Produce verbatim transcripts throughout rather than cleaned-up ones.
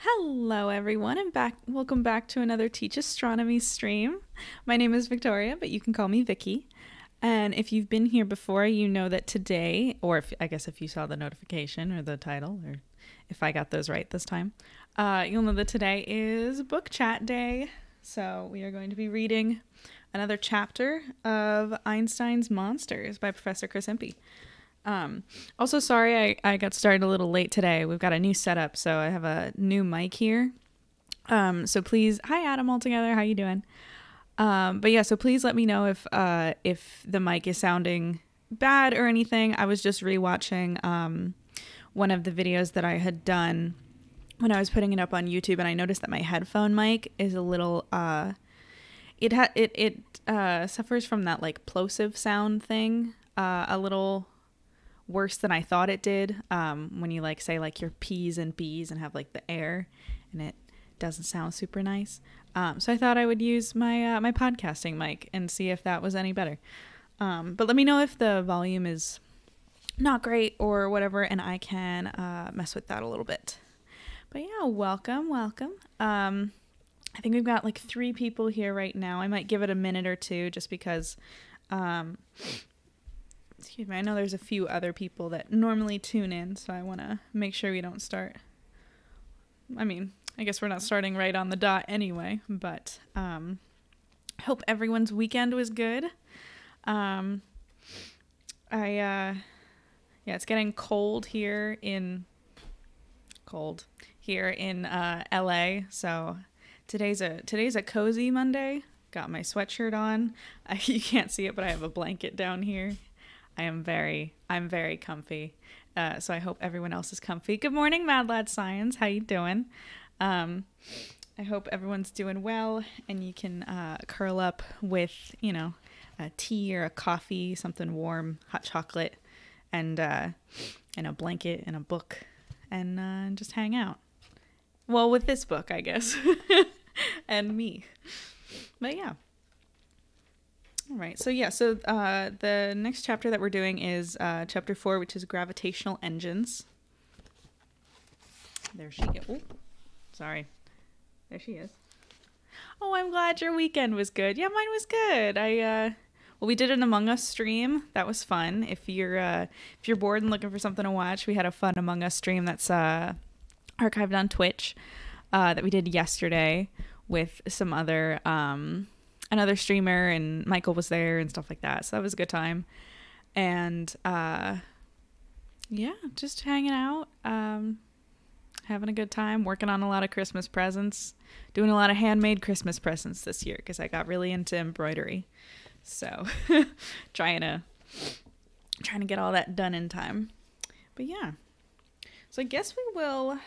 Hello everyone, and back welcome back to another Teach Astronomy stream. My name is Victoria, but you can call me Vicky. And if you've been here before, you know that today, or if, I guess if you saw the notification or the title, or if I got those right this time, uh, you'll know that today is book chat day. So we are going to be reading another chapter of Einstein's Monsters by Professor Chris Impey. Um, also, sorry, I, I got started a little late today. We've got a new setup, so I have a new mic here. Um, so please, hi Adam altogether, how you doing? Um, but yeah, so please let me know if, uh, if the mic is sounding bad or anything. I was just rewatching, um, one of the videos that I had done when I was putting it up on YouTube, and I noticed that my headphone mic is a little, uh, it ha it, it, uh, suffers from that like plosive sound thing, uh, a little worse than I thought it did. Um, when you like say like your P's and B's and have like the air, and it doesn't sound super nice. Um, so I thought I would use my, uh, my podcasting mic and see if that was any better. Um, but let me know if the volume is not great or whatever, and I can, uh, mess with that a little bit. But yeah, welcome, welcome. Um, I think we've got like three people here right now. I might give it a minute or two just because, um, excuse me, I know there's a few other people that normally tune in, so I want to make sure we don't start. I mean, I guess we're not starting right on the dot anyway, but um, hope everyone's weekend was good. Um, I, uh, yeah, it's getting cold here in, cold here in uh, L A, so today's a, today's a cozy Monday. Got my sweatshirt on. I, you can't see it, but I have a blanket down here. I am very, I'm very comfy. Uh, so I hope everyone else is comfy. Good morning, Mad Lad Science. How you doing? Um, I hope everyone's doing well, and you can uh, curl up with, you know, a tea or a coffee, something warm, hot chocolate, and uh, and a blanket and a book, and uh, just hang out. Well, with this book, I guess, and me. But yeah. All right, so yeah, so uh, the next chapter that we're doing is uh, chapter four, which is gravitational engines. There she goes. Oh, sorry. There she is. Oh, I'm glad your weekend was good. Yeah, mine was good. I uh, well, we did an Among Us stream. That was fun. If you're uh, if you're bored and looking for something to watch, we had a fun Among Us stream that's uh, archived on Twitch uh, that we did yesterday with some other. Um, another streamer, and Michael was there and stuff like that. So that was a good time. And, uh, yeah, just hanging out, um, having a good time, working on a lot of Christmas presents, doing a lot of handmade Christmas presents this year, 'cause I got really into embroidery. So trying to, trying to get all that done in time. But yeah, so I guess we will,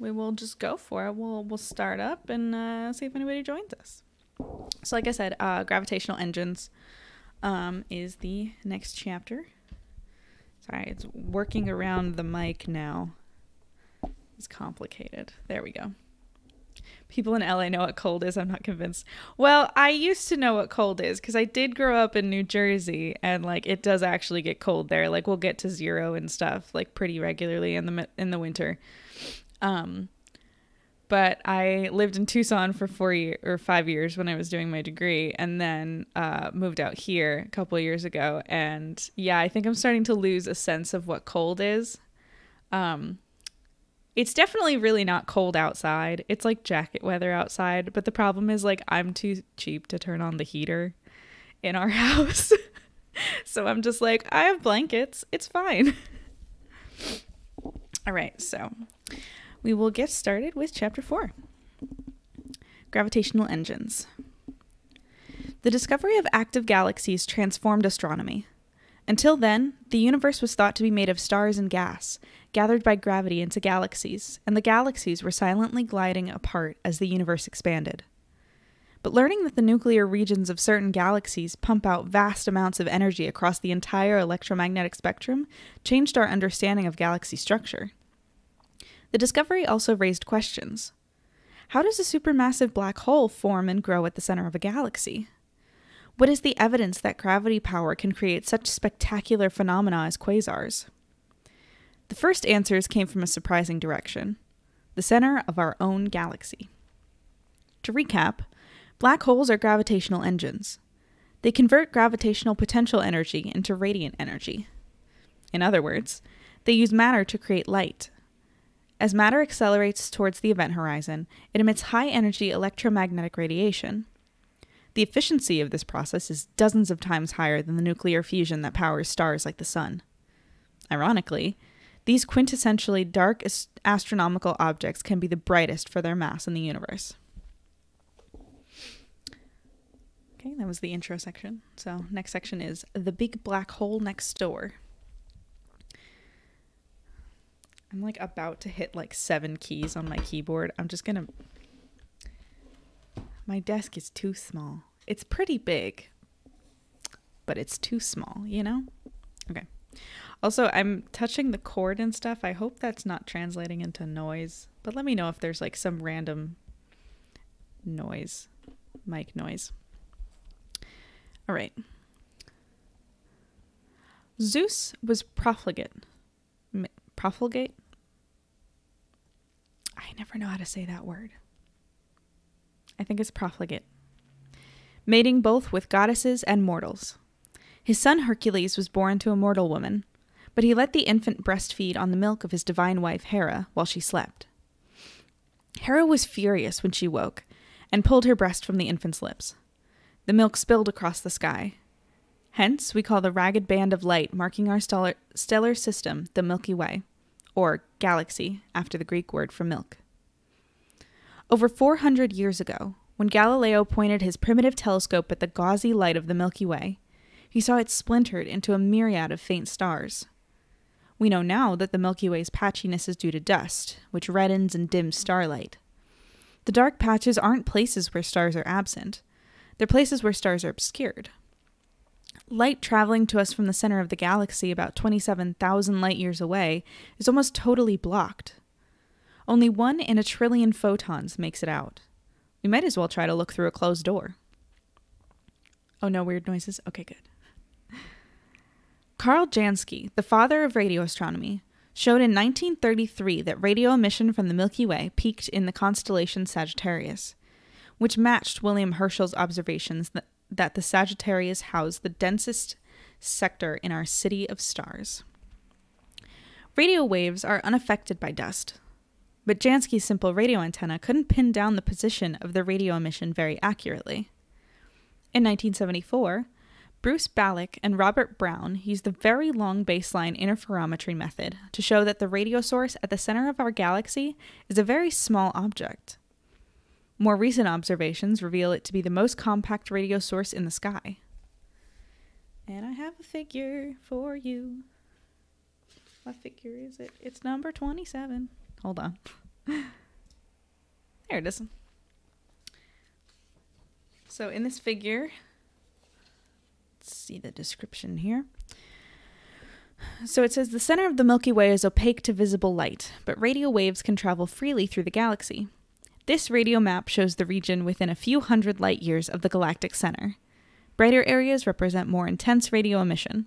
we will just go for it. We'll, we'll start up and uh, see if anybody joins us. So like I said, uh, gravitational engines um, is the next chapter. Sorry, it's working around the mic now. It's complicated. There we go. People in L A know what cold is. I'm not convinced. Well, I used to know what cold is because I did grow up in New Jersey, and like it does actually get cold there. Like we'll get to zero and stuff like pretty regularly in the in the winter. Um, but I lived in Tucson for four year, or five years when I was doing my degree, and then, uh, moved out here a couple of years ago. And yeah, I think I'm starting to lose a sense of what cold is. Um, it's definitely really not cold outside. It's like jacket weather outside, but the problem is like, I'm too cheap to turn on the heater in our house. So I'm just like, I have blankets. It's fine. All right. So we will get started with chapter four, gravitational engines. The discovery of active galaxies transformed astronomy. Until then, the universe was thought to be made of stars and gas, gathered by gravity into galaxies, and the galaxies were silently gliding apart as the universe expanded. But learning that the nuclear regions of certain galaxies pump out vast amounts of energy across the entire electromagnetic spectrum changed our understanding of galaxy structure. The discovery also raised questions. How does a supermassive black hole form and grow at the center of a galaxy? What is the evidence that gravity power can create such spectacular phenomena as quasars? The first answers came from a surprising direction, the center of our own galaxy. To recap, black holes are gravitational engines. They convert gravitational potential energy into radiant energy. In other words, they use matter to create light. As matter accelerates towards the event horizon, it emits high-energy electromagnetic radiation. The efficiency of this process is dozens of times higher than the nuclear fusion that powers stars like the sun. Ironically, these quintessentially dark astronomical objects can be the brightest for their mass in the universe. Okay, that was the intro section. So next section is the big black hole next door. I'm like about to hit like seven keys on my keyboard. I'm just gonna, my desk is too small. It's pretty big, but it's too small, you know? Okay. Also, I'm touching the cord and stuff. I hope that's not translating into noise, but let me know if there's like some random noise, mic noise. All right. Zeus was profligate. Profligate? I never know how to say that word. I think it's profligate. Mating both with goddesses and mortals. His son Hercules was born to a mortal woman, but he let the infant breastfeed on the milk of his divine wife Hera while she slept. Hera was furious when she woke and pulled her breast from the infant's lips. The milk spilled across the sky. Hence, we call the ragged band of light marking our stellar, stellar system the Milky Way, or galaxy, after the Greek word for milk. Over four hundred years ago, when Galileo pointed his primitive telescope at the gauzy light of the Milky Way, he saw it splintered into a myriad of faint stars. We know now that the Milky Way's patchiness is due to dust, which reddens and dims starlight. The dark patches aren't places where stars are absent. They're places where stars are obscured. Light traveling to us from the center of the galaxy about twenty-seven thousand light-years away is almost totally blocked. Only one in a trillion photons makes it out. We might as well try to look through a closed door. Oh, no weird noises? Okay, good. Karl Jansky, the father of radio astronomy, showed in nineteen thirty-three that radio emission from the Milky Way peaked in the constellation Sagittarius, which matched William Herschel's observations that that the Sagittarius housed the densest sector in our city of stars. Radio waves are unaffected by dust, but Jansky's simple radio antenna couldn't pin down the position of the radio emission very accurately. In nineteen seventy-four, Bruce Ballack and Robert Brown used the very long baseline interferometry method to show that the radio source at the center of our galaxy is a very small object. More recent observations reveal it to be the most compact radio source in the sky. And I have a figure for you. What figure is it? It's number twenty-seven. Hold on. There it is. So in this figure, let's see the description here. So it says the center of the Milky Way is opaque to visible light, but radio waves can travel freely through the galaxy. This radio map shows the region within a few hundred light years of the galactic center. Brighter areas represent more intense radio emission.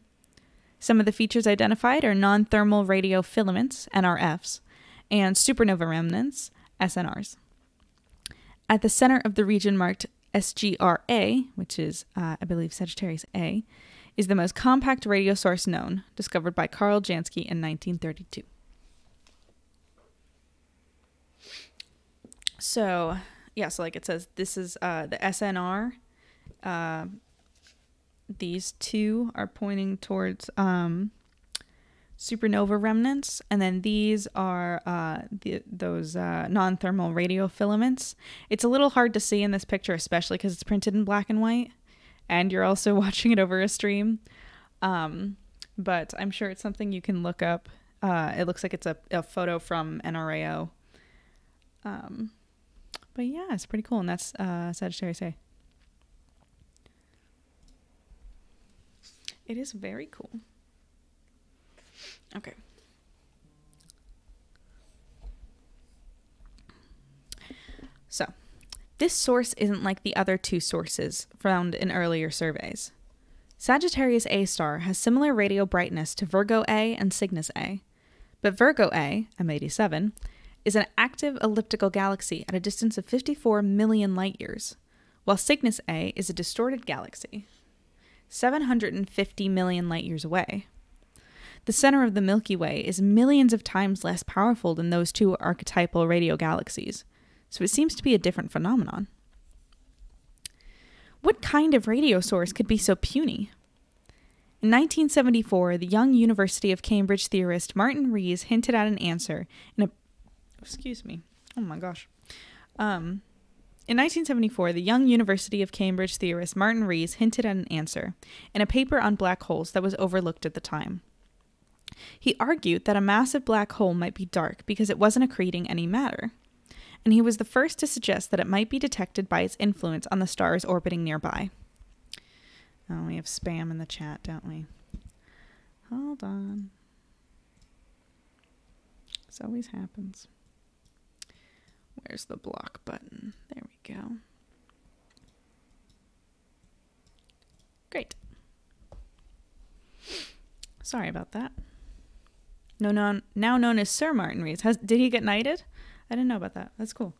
Some of the features identified are non-thermal radio filaments, N R Fs, and supernova remnants, S N Rs. At the center of the region marked S G R A, which is, uh, I believe, Sagittarius A, is the most compact radio source known, discovered by Karl Jansky in nineteen thirty-two. So, yeah, so like it says, this is uh, the S N R. Uh, these two are pointing towards um, supernova remnants. And then these are uh, the, those uh, non-thermal radio filaments. It's a little hard to see in this picture, especially because it's printed in black and white. And you're also watching it over a stream. Um, but I'm sure it's something you can look up. Uh, it looks like it's a, a photo from N R A O. Um... But yeah, it's pretty cool, and that's uh, Sagittarius A. It is very cool. Okay. So, this source isn't like the other two sources found in earlier surveys. Sagittarius A star has similar radio brightness to Virgo A and Cygnus A, But Virgo A, M eighty-seven, is an active elliptical galaxy at a distance of fifty-four million light years, while Cygnus A is a distorted galaxy, seven hundred fifty million light years away. The center of the Milky Way is millions of times less powerful than those two archetypal radio galaxies, so it seems to be a different phenomenon. What kind of radio source could be so puny? In nineteen seventy-four, the young University of Cambridge theorist Martin Rees hinted at an answer in a... Excuse me. Oh my gosh. Um, in nineteen seventy-four, the young University of Cambridge theorist Martin Rees hinted at an answer in a paper on black holes that was overlooked at the time. He argued that a massive black hole might be dark because it wasn't accreting any matter, and he was the first to suggest that it might be detected by its influence on the stars orbiting nearby. Oh, we have spam in the chat, don't we? Hold on. This always happens. Where's the block button? There we go. Great. Sorry about that. No, no, now known as Sir Martin Rees. Has, did he get knighted? I didn't know about that. That's cool.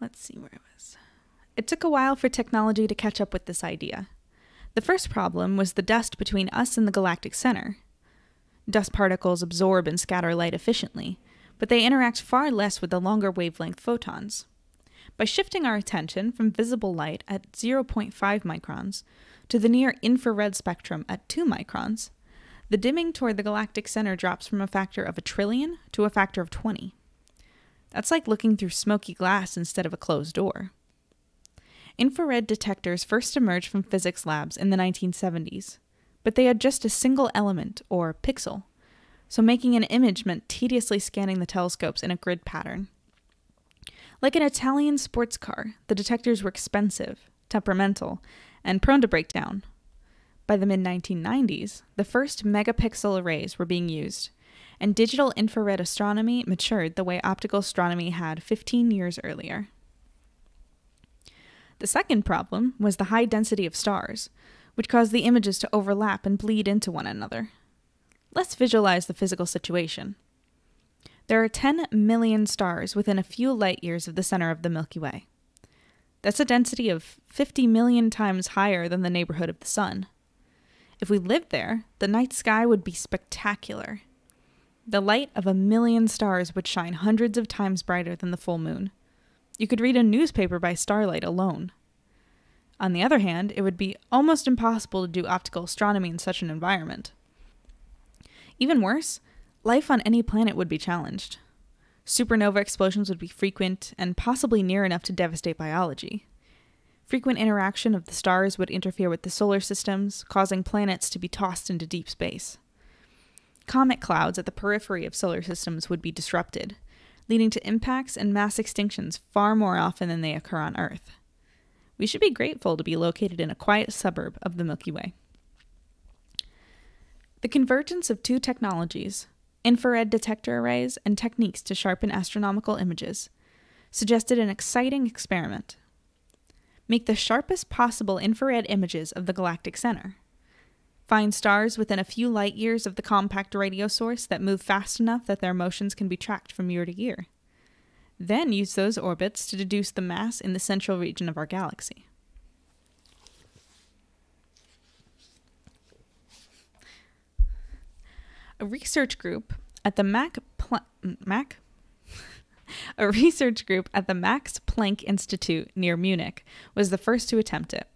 Let's see where I was. It took a while for technology to catch up with this idea. The first problem was the dust between us and the galactic center. Dust particles absorb and scatter light efficiently, but they interact far less with the longer wavelength photons. By shifting our attention from visible light at zero point five microns to the near infrared spectrum at two microns, the dimming toward the galactic center drops from a factor of a trillion to a factor of twenty. That's like looking through smoky glass instead of a closed door. Infrared detectors first emerged from physics labs in the nineteen seventies, but they had just a single element, or pixel, so making an image meant tediously scanning the telescopes in a grid pattern. Like an Italian sports car, the detectors were expensive, temperamental, and prone to breakdown. By the mid nineteen nineties, the first megapixel arrays were being used, and digital infrared astronomy matured the way optical astronomy had fifteen years earlier. The second problem was the high density of stars, which caused the images to overlap and bleed into one another. Let's visualize the physical situation. There are ten million stars within a few light years of the center of the Milky Way. That's a density of fifty million times higher than the neighborhood of the sun. If we lived there, the night sky would be spectacular. The light of a million stars would shine hundreds of times brighter than the full moon. You could read a newspaper by starlight alone. On the other hand, it would be almost impossible to do optical astronomy in such an environment. Even worse, life on any planet would be challenged. Supernova explosions would be frequent and possibly near enough to devastate biology. Frequent interaction of the stars would interfere with the solar systems, causing planets to be tossed into deep space. Comet clouds at the periphery of solar systems would be disrupted, leading to impacts and mass extinctions far more often than they occur on Earth. We should be grateful to be located in a quiet suburb of the Milky Way. The convergence of two technologies, infrared detector arrays and techniques to sharpen astronomical images, suggested an exciting experiment. Make the sharpest possible infrared images of the galactic center. Find stars within a few light years of the compact radio source that move fast enough that their motions can be tracked from year to year. Then use those orbits to deduce the mass in the central region of our galaxy. A research group at the Mac Pla- Mac? A research group at the Max Planck Institute near Munich was the first to attempt it.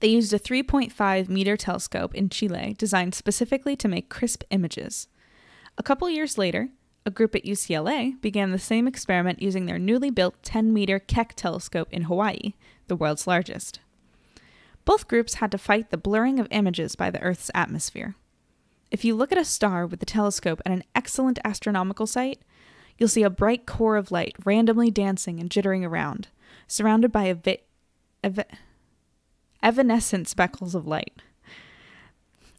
They used a three point five meter telescope in Chile designed specifically to make crisp images. A couple years later, a group at U C L A began the same experiment using their newly built ten meter Keck telescope in Hawaii, the world's largest. Both groups had to fight the blurring of images by the Earth's atmosphere. If you look at a star with the telescope at an excellent astronomical site, you'll see a bright core of light randomly dancing and jittering around, surrounded by ev ev evanescent speckles of light.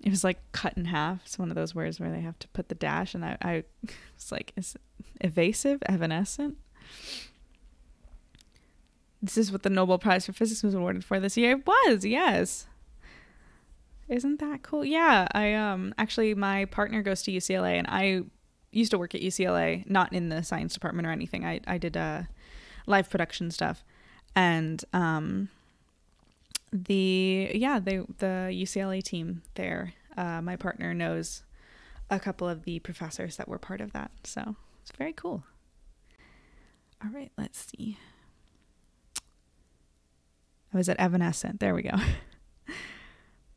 It was like cut in half. It's one of those words where they have to put the dash, and I, I was like, is it evasive? Evanescent? This is what the Nobel Prize for Physics was awarded for this year. It was, yes. Isn't that cool? Yeah, I um actually my partner goes to U C L A, and I used to work at U C L A, not in the science department or anything. I I did uh live production stuff, and um the yeah they the U C L A team there. Uh, my partner knows a couple of the professors that were part of that, so it's very cool. All right, let's see. I was at evanescent. There we go.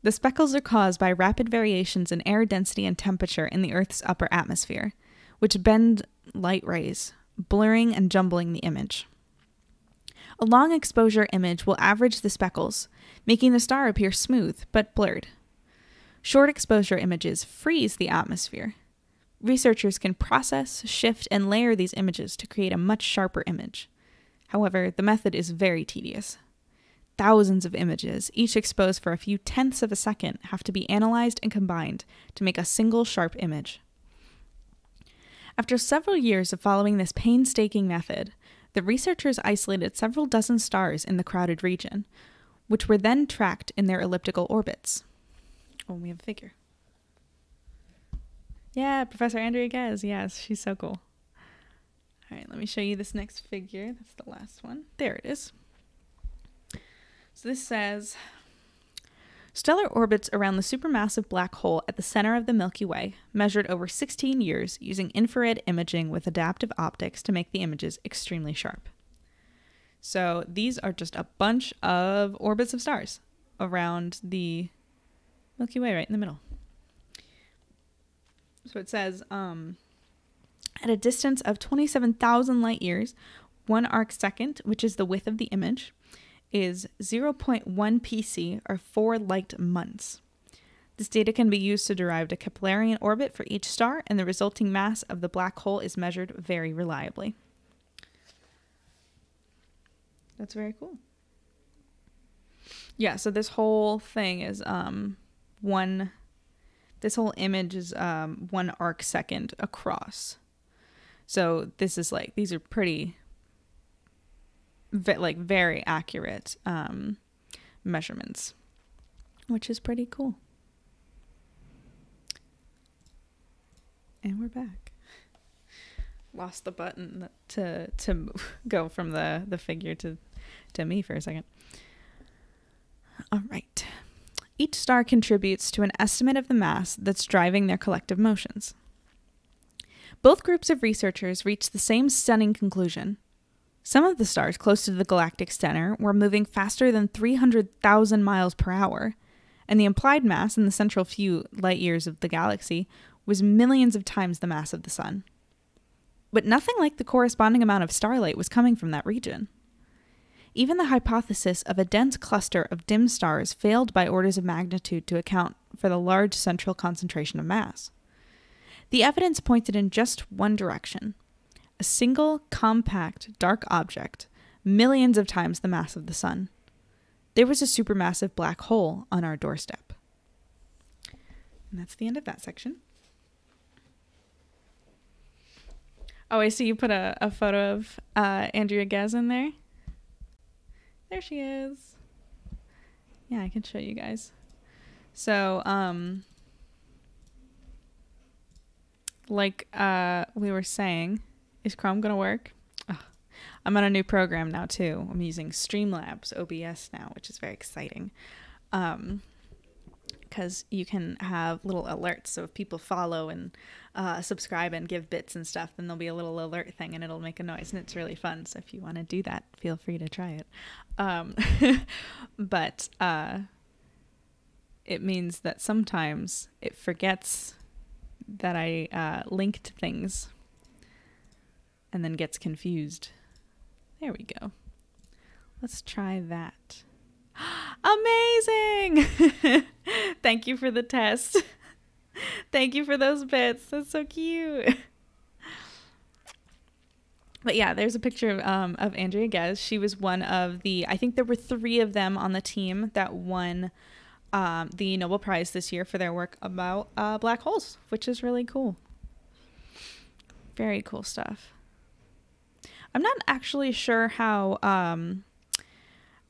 The speckles are caused by rapid variations in air density and temperature in the Earth's upper atmosphere, which bend light rays, blurring and jumbling the image. A long exposure image will average the speckles, making the star appear smooth but blurred. Short exposure images freeze the atmosphere. Researchers can process, shift, and layer these images to create a much sharper image. However, the method is very tedious. Thousands of images, each exposed for a few tenths of a second, have to be analyzed and combined to make a single sharp image. After several years of following this painstaking method, the researchers isolated several dozen stars in the crowded region, which were then tracked in their elliptical orbits. Oh, we have a figure. Yeah, Professor Andrea Ghez. Yes, she's so cool. All right, let me show you this next figure. That's the last one. There it is. So this says, stellar orbits around the supermassive black hole at the center of the Milky Way measured over sixteen years using infrared imaging with adaptive optics to make the images extremely sharp. So these are just a bunch of orbits of stars around the Milky Way right in the middle. So it says, um, at a distance of twenty-seven thousand light years, one arc second, which is the width of the image, is zero point one P C or four light months. This data can be used to derive a Keplerian orbit for each star, and the resulting mass of the black hole is measured very reliably. That's very cool. Yeah, so this whole thing is um one this whole image is um one arc second across. So this is like these are pretty like very accurate um, measurements, which is pretty cool. And we're back. Lost the button to to move, go from the the figure to to me for a second. All right. Each star contributes to an estimate of the mass that's driving their collective motions. Both groups of researchers reached the same stunning conclusion. Some of the stars close to the galactic center were moving faster than three hundred thousand miles per hour, and the implied mass in the central few light years of the galaxy was millions of times the mass of the sun. But nothing like the corresponding amount of starlight was coming from that region. Even the hypothesis of a dense cluster of dim stars failed by orders of magnitude to account for the large central concentration of mass. The evidence pointed in just one direction. A single, compact, dark object, millions of times the mass of the sun. There was a supermassive black hole on our doorstep. And that's the end of that section. Oh, I see you put a, a photo of uh, Andrea Ghez in there. There she is. Yeah, I can show you guys. So, um, like uh, we were saying... Is Chrome gonna work? Oh, I'm on a new program now too. I'm using Streamlabs O B S now, which is very exciting. Um, because you can have little alerts. So if people follow and uh, subscribe and give bits and stuff, then there'll be a little alert thing and it'll make a noise, and it's really fun. So if you want to do that, feel free to try it. Um, but uh, it means that sometimes it forgets that I uh, linked things. And then gets confused. There we go. Let's try that. Amazing! Thank you for the test. Thank you for those bits. That's so cute. But yeah, there's a picture of, um, of Andrea Ghez. She was one of the, I think there were three of them on the team that won um, the Nobel Prize this year for their work about uh, black holes, which is really cool. Very cool stuff. I'm not actually sure how um,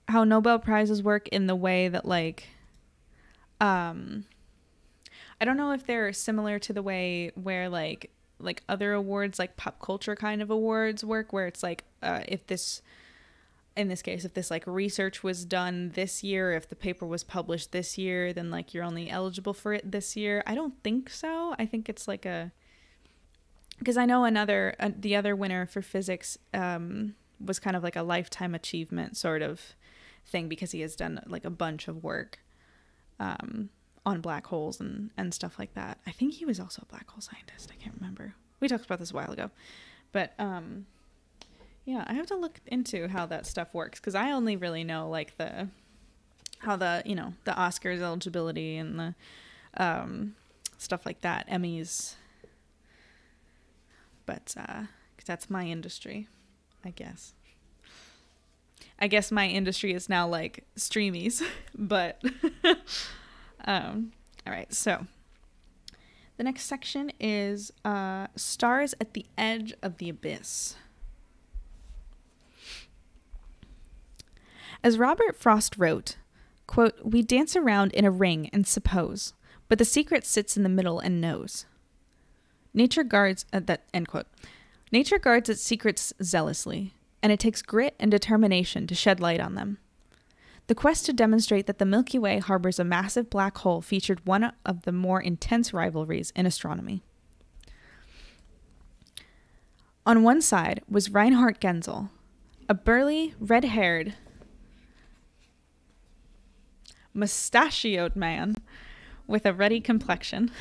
how Nobel Prizes work in the way that like um, I don't know if they're similar to the way where like like other awards, like pop culture kind of awards work, where it's like uh, if this, in this case, if this like research was done this year, if the paper was published this year, then like you're only eligible for it this year. I don't think so. I think it's like a, because I know another, uh, the other winner for physics um, was kind of like a lifetime achievement sort of thing, because he has done like a bunch of work um, on black holes and, and stuff like that. I think he was also a black hole scientist. I can't remember. We talked about this a while ago, but um, yeah, I have to look into how that stuff works, because I only really know like the, how the, you know, the Oscars eligibility and the um, stuff like that, Emmys. But uh, 'cause that's my industry, I guess. I guess my industry is now like streamies, but um, all right. So the next section is uh, stars at the edge of the abyss. As Robert Frost wrote, quote, "We dance around in a ring and suppose, but the secret sits in the middle and knows. Nature guards uh, that end quote. Nature guards its secrets zealously, and it takes grit and determination to shed light on them. The quest to demonstrate that the Milky Way harbors a massive black hole featured one of the more intense rivalries in astronomy. On one side was Reinhard Genzel, a burly, red-haired, mustachioed man with a ruddy complexion.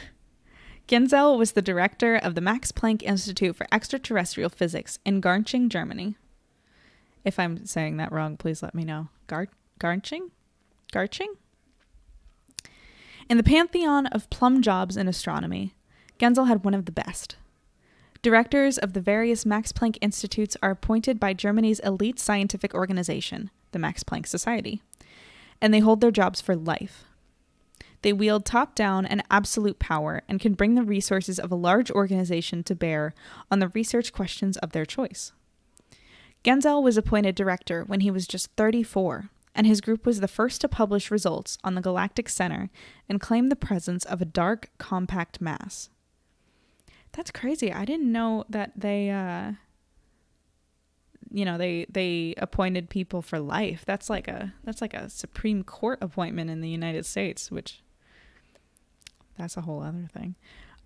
Genzel was the director of the Max Planck Institute for Extraterrestrial Physics in Garching, Germany." If I'm saying that wrong, please let me know. Gar Garching? Garching? "In the pantheon of plum jobs in astronomy, Genzel had one of the best. Directors of the various Max Planck Institutes are appointed by Germany's elite scientific organization, the Max Planck Society, and they hold their jobs for life. They wield top-down and absolute power and can bring the resources of a large organization to bear on the research questions of their choice. Genzel was appointed director when he was just thirty-four, and his group was the first to publish results on the galactic center and claim the presence of a dark, compact mass." That's crazy. I didn't know that they, uh, you know, they they appointed people for life. That's like a that's like a Supreme Court appointment in the United States, which. That's a whole other thing.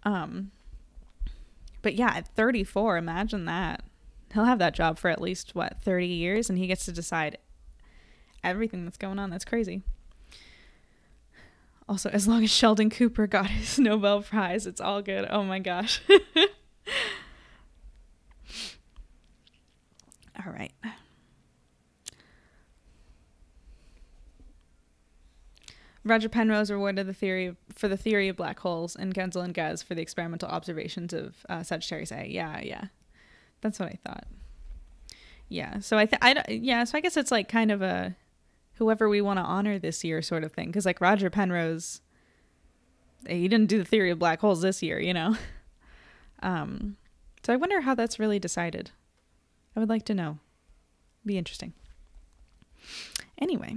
Um, but yeah, at thirty-four, imagine that. He'll have that job for at least, what, thirty years? And he gets to decide everything that's going on. That's crazy. Also, as long as Sheldon Cooper got his Nobel Prize, it's all good. Oh my gosh. All right. Roger Penrose rewarded the theory for the theory of black holes, and Genzel and Ghez for the experimental observations of uh, Sagittarius A. Yeah, yeah, that's what I thought. Yeah, so I, th I yeah, so I guess it's like kind of a whoever we want to honor this year sort of thing, because like Roger Penrose, he didn't do the theory of black holes this year, you know. Um, so I wonder how that's really decided. I would like to know. Be interesting. Anyway.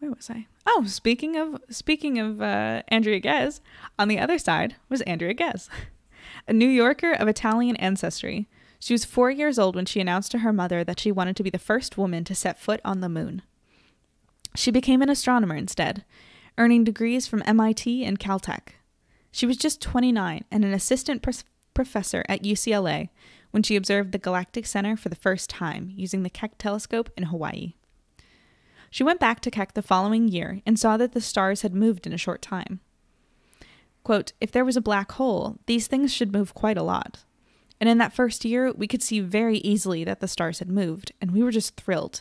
Where was I? Oh, speaking of speaking of uh, Andrea Ghez, on the other side was Andrea Ghez, a New Yorker of Italian ancestry. She was four years old when she announced to her mother that she wanted to be the first woman to set foot on the moon. She became an astronomer instead, earning degrees from M I T and Caltech. She was just twenty-nine and an assistant pr- professor at U C L A when she observed the galactic center for the first time using the Keck telescope in Hawaii. She went back to Keck the following year and saw that the stars had moved in a short time. Quote, "If there was a black hole, these things should move quite a lot. And in that first year, we could see very easily that the stars had moved, and we were just thrilled.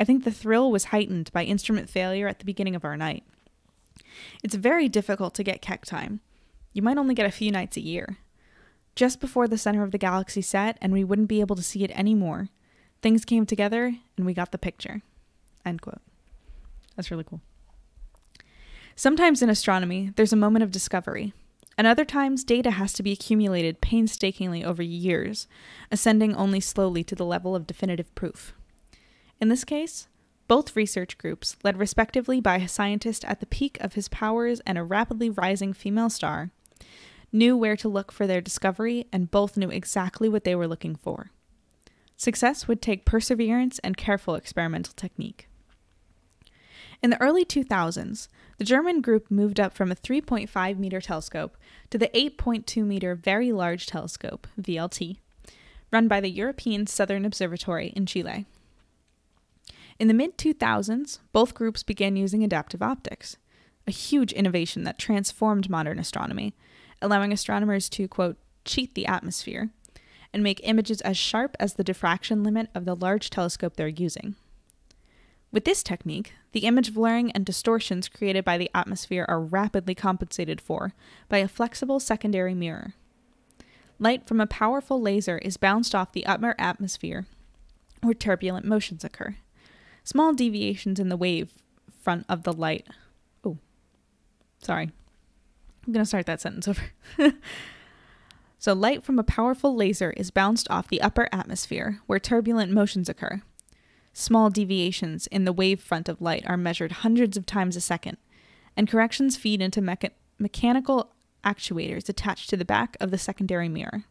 I think the thrill was heightened by instrument failure at the beginning of our night. It's very difficult to get Keck time. You might only get a few nights a year. Just before the center of the galaxy set, and we wouldn't be able to see it anymore. Things came together, and we got the picture." End quote. That's really cool. Sometimes in astronomy, there's a moment of discovery, and other times data has to be accumulated painstakingly over years, ascending only slowly to the level of definitive proof. In this case, both research groups, led respectively by a scientist at the peak of his powers and a rapidly rising female star, knew where to look for their discovery, and both knew exactly what they were looking for. Success would take perseverance and careful experimental technique. In the early two thousands, the German group moved up from a three point five meter telescope to the eight point two meter Very Large Telescope, V L T, run by the European Southern Observatory in Chile. In the mid two thousands, both groups began using adaptive optics, a huge innovation that transformed modern astronomy, allowing astronomers to, quote, cheat the atmosphere and make images as sharp as the diffraction limit of the large telescope they're using. With this technique, the image blurring and distortions created by the atmosphere are rapidly compensated for by a flexible secondary mirror. Light from a powerful laser is bounced off the upper atmosphere, where turbulent motions occur. Small deviations in the wave front of the light. Oh, sorry. I'm going to start that sentence over. So light from a powerful laser is bounced off the upper atmosphere, where turbulent motions occur. Small deviations in the wave front of light are measured hundreds of times a second, and corrections feed into mecha mechanical actuators attached to the back of the secondary mirror.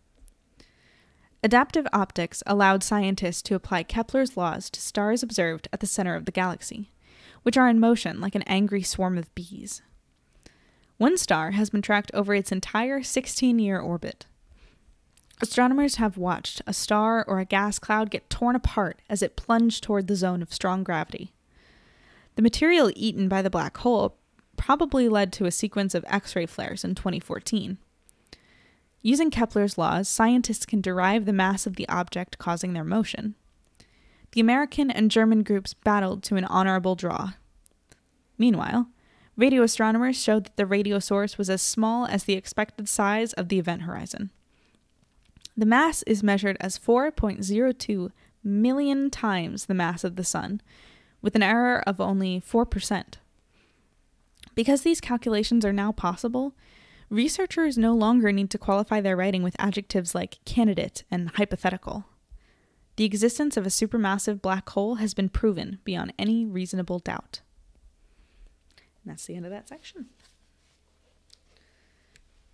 Adaptive optics allowed scientists to apply Kepler's laws to stars observed at the center of the galaxy, which are in motion like an angry swarm of bees. One star has been tracked over its entire sixteen year orbit. Astronomers have watched a star or a gas cloud get torn apart as it plunged toward the zone of strong gravity. The material eaten by the black hole probably led to a sequence of X-ray flares in twenty fourteen. Using Kepler's laws, scientists can derive the mass of the object causing their motion. The American and German groups battled to an honorable draw. Meanwhile, radio astronomers showed that the radio source was as small as the expected size of the event horizon. The mass is measured as four point zero two million times the mass of the Sun, with an error of only four percent. Because these calculations are now possible, researchers no longer need to qualify their writing with adjectives like candidate and hypothetical. The existence of a supermassive black hole has been proven beyond any reasonable doubt. And that's the end of that section.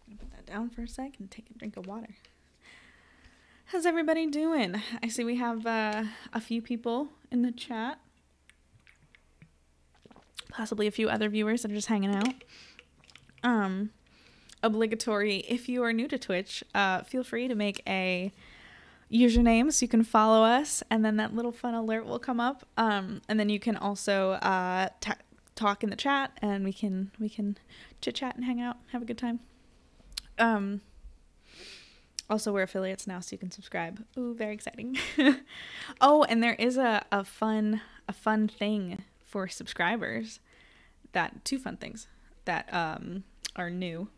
I'm going to put that down for a sec and take a drink of water. How's everybody doing? I see we have uh, a few people in the chat. Possibly a few other viewers that are just hanging out. Um, obligatory, if you are new to Twitch, uh, feel free to make a username so you can follow us, and then that little fun alert will come up. Um, and then you can also uh, talk in the chat, and we can we can chit chat and hang out, have a good time. Um. Also, we're affiliates now, so you can subscribe. Ooh, very exciting. Oh, and there is a, a fun a fun thing for subscribers. That two fun things that um are new.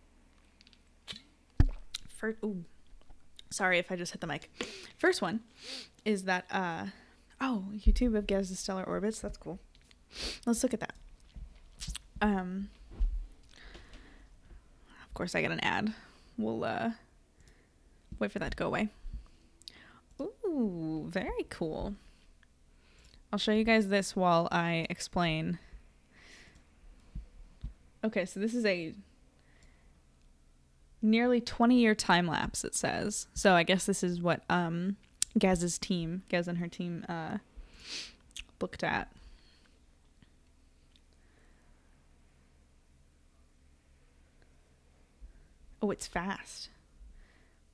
First, ooh, sorry if I just hit the mic. First one is that uh oh, YouTube of Ghez the Stellar Orbits. That's cool. Let's look at that. Um, of course I got an ad. We'll uh. Wait for that to go away. Ooh, very cool. I'll show you guys this while I explain. Okay, so this is a nearly twenty year time lapse, it says. So I guess this is what um, Ghez's team, Ghez and her team, uh, looked at. Oh, it's fast.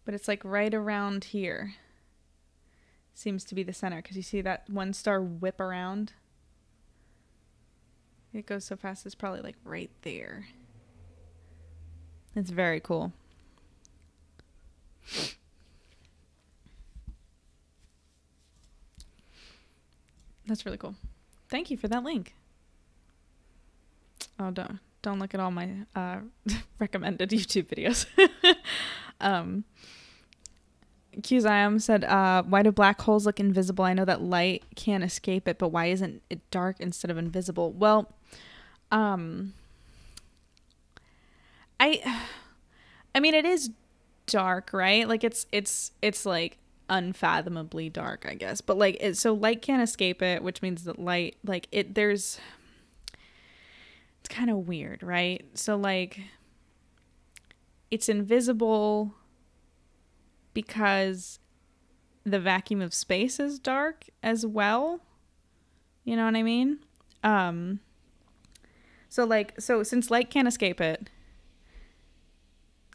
But it's like right around here seems to be the center, because you see that one star whip around. It goes so fast, it's probably like right there. It's very cool. That's really cool. Thank you for that link. Oh, don't don't look at all my uh, recommended YouTube videos. Um, Qzium said, uh, why do black holes look invisible? I know that light can't escape it, but why isn't it dark instead of invisible? Well, um, I, I mean, it is dark, right? Like it's, it's, it's like unfathomably dark, I guess. But like, it, so light can't escape it, which means that light, like it, there's, it's kind of weird, right? So like, it's invisible because the vacuum of space is dark as well. You know what I mean? Um, so like, so since light can't escape it,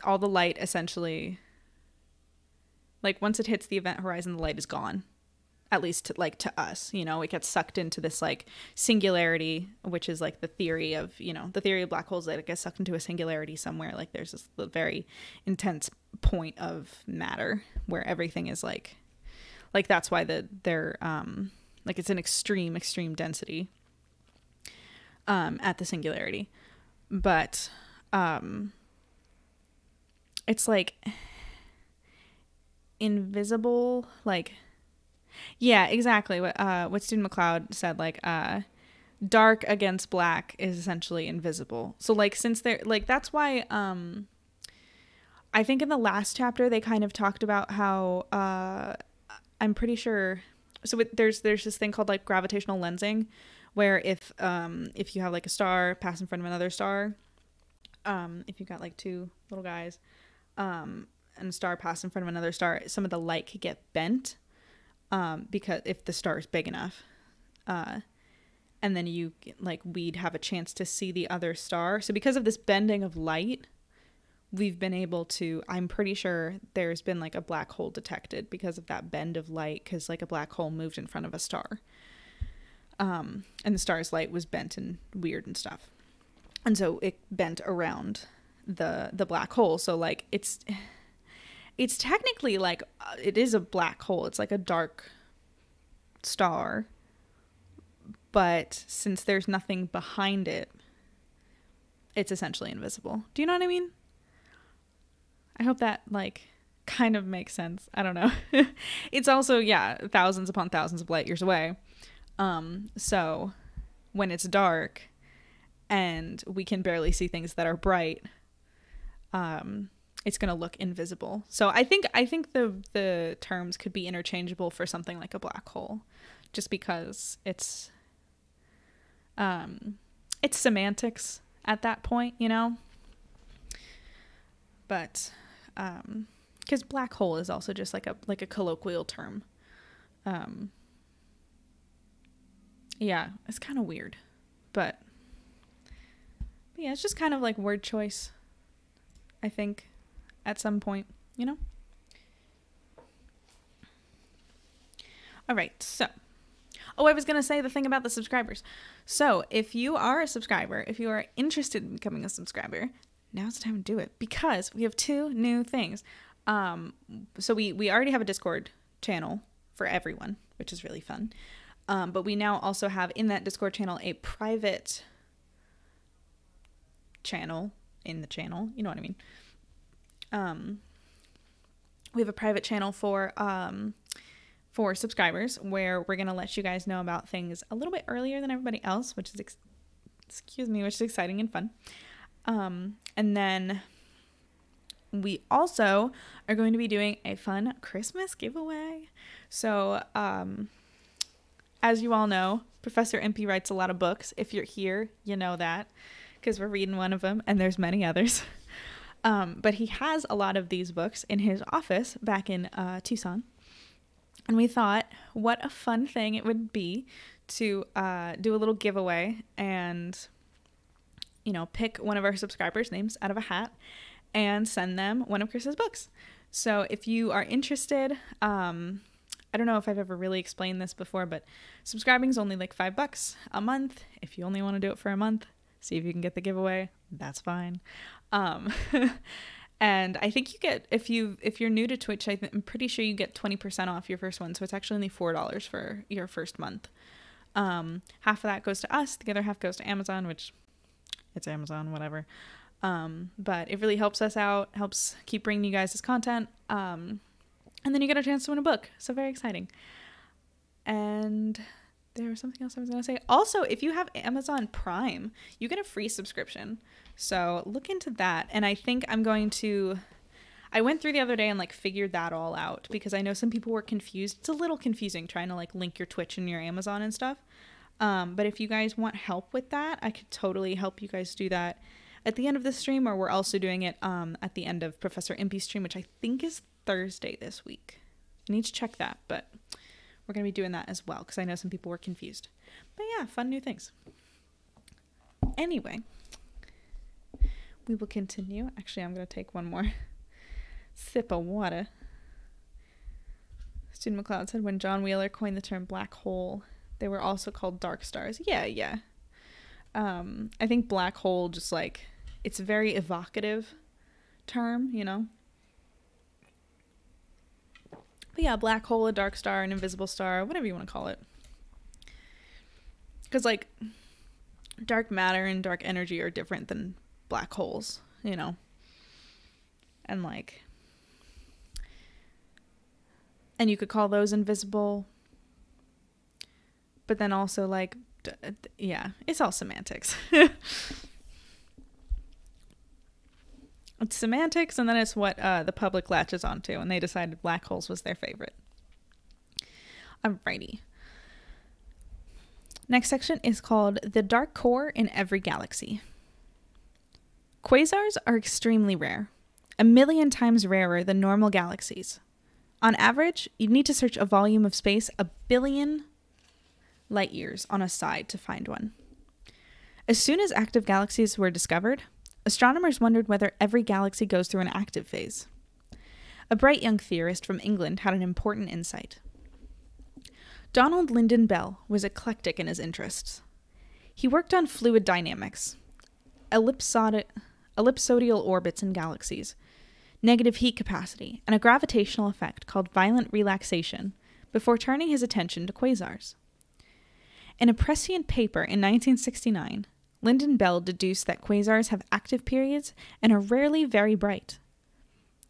all the light essentially, like once it hits the event horizon, the light is gone, at least to, like to us, you know, it gets sucked into this like singularity, which is like the theory of, you know, the theory of black holes, that it gets sucked into a singularity somewhere. Like there's this very intense point of matter where everything is like, like that's why the, they're, um, like it's an extreme, extreme density, um, at the singularity. But, um, it's like invisible, like, yeah, exactly. What, uh, what Student McLeod said, like, uh, dark against black is essentially invisible. So like, since they're like, that's why, um, I think in the last chapter, they kind of talked about how, uh, I'm pretty sure. So it, there's, there's this thing called like gravitational lensing, where if, um, if you have like a star pass in front of another star, um, if you've got like two little guys, um, and a star passed in front of another star, some of the light could get bent, um, because if the star is big enough, uh, and then you like, we'd have a chance to see the other star. So because of this bending of light, we've been able to, I'm pretty sure there's been like a black hole detected because of that bend of light. 'Cause like a black hole moved in front of a star. Um, and the star's light was bent and weird and stuff. And so it bent around the, the black hole. So like it's, it's technically like, uh, it is a black hole. It's like a dark star, but since there's nothing behind it, it's essentially invisible. Do you know what I mean? I hope that like kind of makes sense. I don't know. It's also, yeah, thousands upon thousands of light years away. Um, so when it's dark and we can barely see things that are bright, um, it's going to look invisible. So I think, I think the, the terms could be interchangeable for something like a black hole, just because it's, um, it's semantics at that point, you know, but, um, 'cause black hole is also just like a, like a colloquial term. Um, yeah, it's kind of weird, but, but yeah, it's just kind of like word choice, I think. At some point, you know? All right, so. Oh, I was gonna say the thing about the subscribers. So if you are a subscriber, if you are interested in becoming a subscriber, now's the time to do it, because we have two new things. Um, so we, we already have a Discord channel for everyone, which is really fun. Um, but we now also have in that Discord channel a private channel in the channel, you know what I mean? Um, we have a private channel for, um, for subscribers, where we're going to let you guys know about things a little bit earlier than everybody else, which is, ex excuse me, which is exciting and fun. Um, and then we also are going to be doing a fun Christmas giveaway. So, um, as you all know, Professor Impey writes a lot of books. If you're here, you know that, 'cause we're reading one of them, and there's many others. Um, but he has a lot of these books in his office back in uh, Tucson. And we thought what a fun thing it would be to uh, do a little giveaway and, you know, pick one of our subscribers' names out of a hat and send them one of Chris's books. So if you are interested, um, I don't know if I've ever really explained this before, but subscribing is only like five bucks a month. If you only want to do it for a month, see if you can get the giveaway. That's fine. Um, and I think you get, if you, if you're new to Twitch, I I'm pretty sure you get twenty percent off your first one. So it's actually only four dollars for your first month. Um, half of that goes to us. The other half goes to Amazon, which it's Amazon, whatever. Um, but it really helps us out, helps keep bringing you guys this content. Um, and then you get a chance to win a book. So very exciting. And there was something else I was going to say. Also, if you have Amazon Prime, you get a free subscription. So look into that. And I think I'm going to, I went through the other day and like figured that all out because I know some people were confused. It's a little confusing trying to like link your Twitch and your Amazon and stuff. Um, but if you guys want help with that, I could totally help you guys do that at the end of the stream, or we're also doing it um, at the end of Professor Impey's stream, which I think is Thursday this week. I need to check that, but we're going to be doing that as well because I know some people were confused. But yeah, fun new things. Anyway, we will continue. Actually, I'm going to take one more sip of water. Student McLeod said when John Wheeler coined the term black hole, they were also called dark stars. Yeah, yeah. Um, I think black hole just like, it's a very evocative term, you know? But yeah, black hole, a dark star, an invisible star, whatever you want to call it. Because like dark matter and dark energy are different than black holes, you know? And like, and you could call those invisible, but then also like, d d yeah, it's all semantics. It's semantics, and then it's what uh, the public latches onto, and they decided black holes was their favorite. Alrighty. Next section is called The Dark Core in Every Galaxy. Quasars are extremely rare, a million times rarer than normal galaxies. On average, you'd need to search a volume of space a billion light years on a side to find one. As soon as active galaxies were discovered, astronomers wondered whether every galaxy goes through an active phase. A bright young theorist from England had an important insight. Donald Lynden-Bell was eclectic in his interests. He worked on fluid dynamics, ellipsod ellipsoidal orbits in galaxies, negative heat capacity, and a gravitational effect called violent relaxation before turning his attention to quasars. In a prescient paper in nineteen sixty-nine, Lynden-Bell deduced that quasars have active periods and are rarely very bright.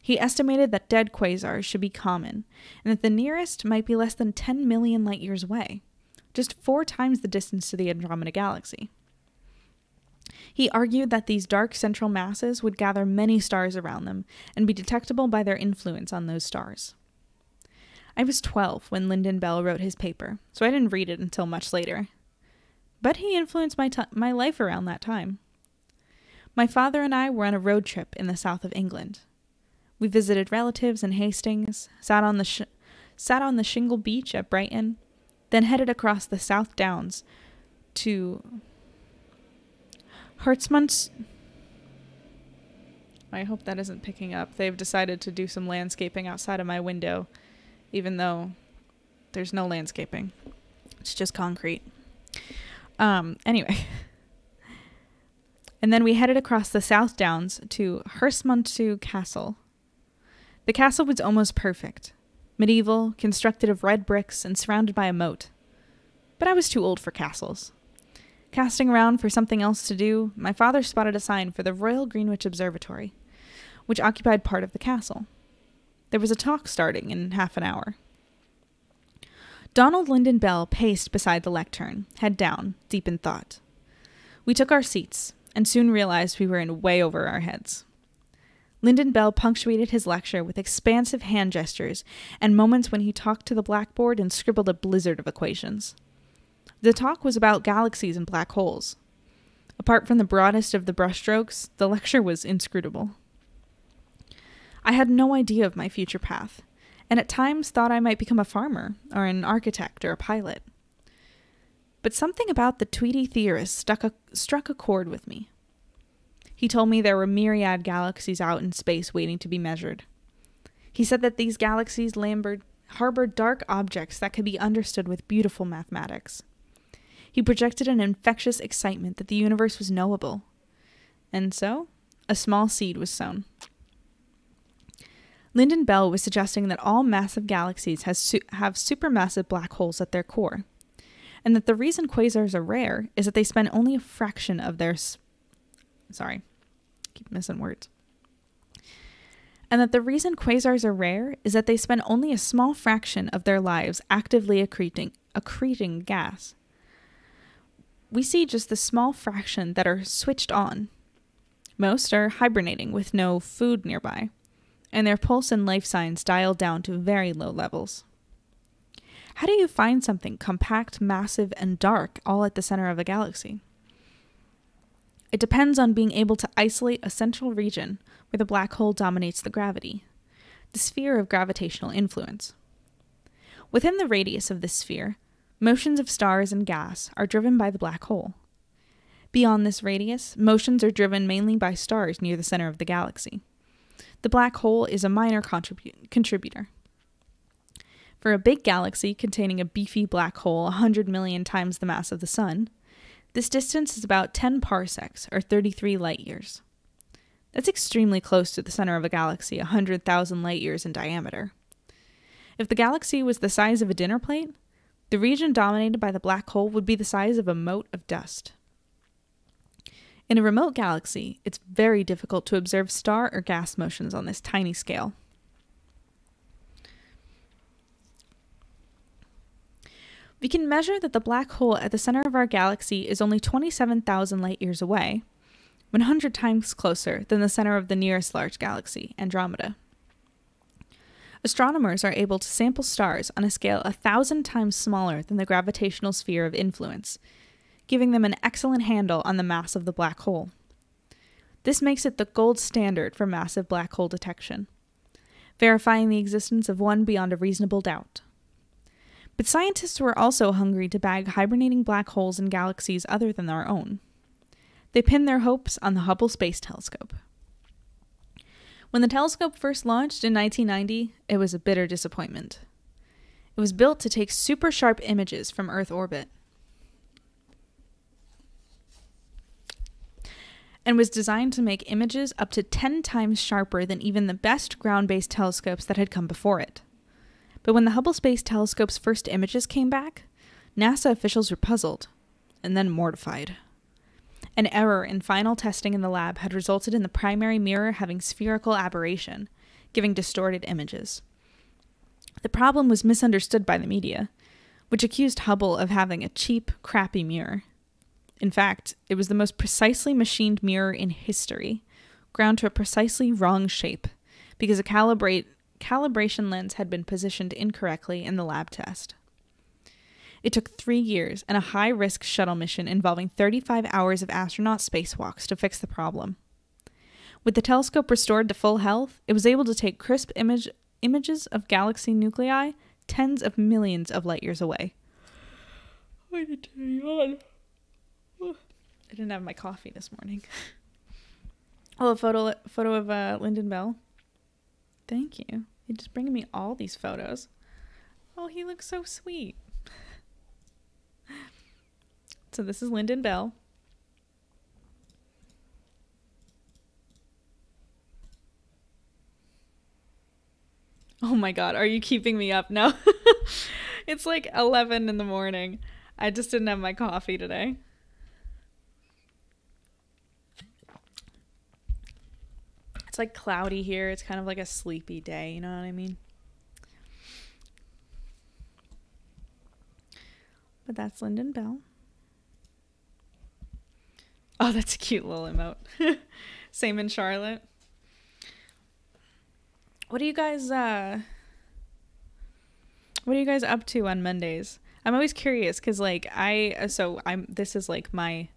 He estimated that dead quasars should be common, and that the nearest might be less than ten million light-years away, just four times the distance to the Andromeda galaxy. He argued that these dark central masses would gather many stars around them and be detectable by their influence on those stars. I was twelve when Lynden-Bell wrote his paper, so I didn't read it until much later. But he influenced my, my life around that time. My father and I were on a road trip in the south of England. We visited relatives in Hastings, sat on the sh sat on the shingle beach at Brighton, then headed across the South Downs to Hertzmann's. I hope that isn't picking up. They've decided to do some landscaping outside of my window, even though there's no landscaping. It's just concrete. Um, anyway. And then we headed across the South Downs to Hertzmann's Castle. The castle was almost perfect, medieval, constructed of red bricks, and surrounded by a moat. But I was too old for castles. Casting around for something else to do, my father spotted a sign for the Royal Greenwich Observatory, which occupied part of the castle. There was a talk starting in half an hour. Donald Lynden-Bell paced beside the lectern, head down, deep in thought. We took our seats, and soon realized we were in way over our heads. Lynden-Bell punctuated his lecture with expansive hand gestures and moments when he talked to the blackboard and scribbled a blizzard of equations. The talk was about galaxies and black holes. Apart from the broadest of the brushstrokes, the lecture was inscrutable. I had no idea of my future path, and at times thought I might become a farmer, or an architect, or a pilot. But something about the Tweedy theorist stuck a, struck a chord with me. He told me there were myriad galaxies out in space waiting to be measured. He said that these galaxies harbored dark objects that could be understood with beautiful mathematics. He projected an infectious excitement that the universe was knowable. And so, a small seed was sown. Lynden-Bell was suggesting that all massive galaxies has su have supermassive black holes at their core, and that the reason quasars are rare is that they spend only a fraction of their s sorry. Keep missing words. And that the reason quasars are rare is that they spend only a small fraction of their lives actively accreting, accreting gas. We see just the small fraction that are switched on. Most are hibernating with no food nearby, and their pulse and life signs dialed down to very low levels. How do you find something compact, massive, and dark all at the center of a galaxy? It depends on being able to isolate a central region where the black hole dominates the gravity, the sphere of gravitational influence. Within the radius of this sphere, motions of stars and gas are driven by the black hole. Beyond this radius, motions are driven mainly by stars near the center of the galaxy. The black hole is a minor contribu- contributor. For a big galaxy containing a beefy black hole one hundred million times the mass of the Sun, this distance is about ten parsecs, or thirty-three light-years. That's extremely close to the center of a galaxy one hundred thousand light-years in diameter. If the galaxy was the size of a dinner plate, the region dominated by the black hole would be the size of a mote of dust. In a remote galaxy, it's very difficult to observe star or gas motions on this tiny scale. We can measure that the black hole at the center of our galaxy is only twenty-seven thousand light-years away, one hundred times closer than the center of the nearest large galaxy, Andromeda. Astronomers are able to sample stars on a scale a thousand times smaller than the gravitational sphere of influence, giving them an excellent handle on the mass of the black hole. This makes it the gold standard for massive black hole detection, verifying the existence of one beyond a reasonable doubt. But scientists were also hungry to bag hibernating black holes in galaxies other than our own. They pinned their hopes on the Hubble Space Telescope. When the telescope first launched in nineteen ninety, it was a bitter disappointment. It was built to take super sharp images from Earth orbit, and was designed to make images up to ten times sharper than even the best ground-based telescopes that had come before it. But when the Hubble Space Telescope's first images came back, NASA officials were puzzled, and then mortified. An error in final testing in the lab had resulted in the primary mirror having spherical aberration, giving distorted images. The problem was misunderstood by the media, which accused Hubble of having a cheap, crappy mirror. In fact, it was the most precisely machined mirror in history, ground to a precisely wrong shape, because a calibrate calibration lens had been positioned incorrectly in the lab test. It took three years and a high-risk shuttle mission involving thirty-five hours of astronaut spacewalks to fix the problem. With the telescope restored to full health, it was able to take crisp image, images of galaxy nuclei tens of millions of light-years away. Why did you yawn? I didn't have my coffee this morning. Oh, a photo, photo of uh, Lynden-Bell. Thank you. You're just bringing me all these photos. Oh, he looks so sweet. So this is Lynden-Bell. Oh my God, are you keeping me up now? It's like eleven in the morning. I just didn't have my coffee today. It's like cloudy here. It's kind of like a sleepy day, you know what I mean? But that's Lynden-Bell. Oh, that's a cute little emote. Same in Charlotte. What are you guys uh What are you guys up to on Mondays? I'm always curious cuz like I so I'm this is like my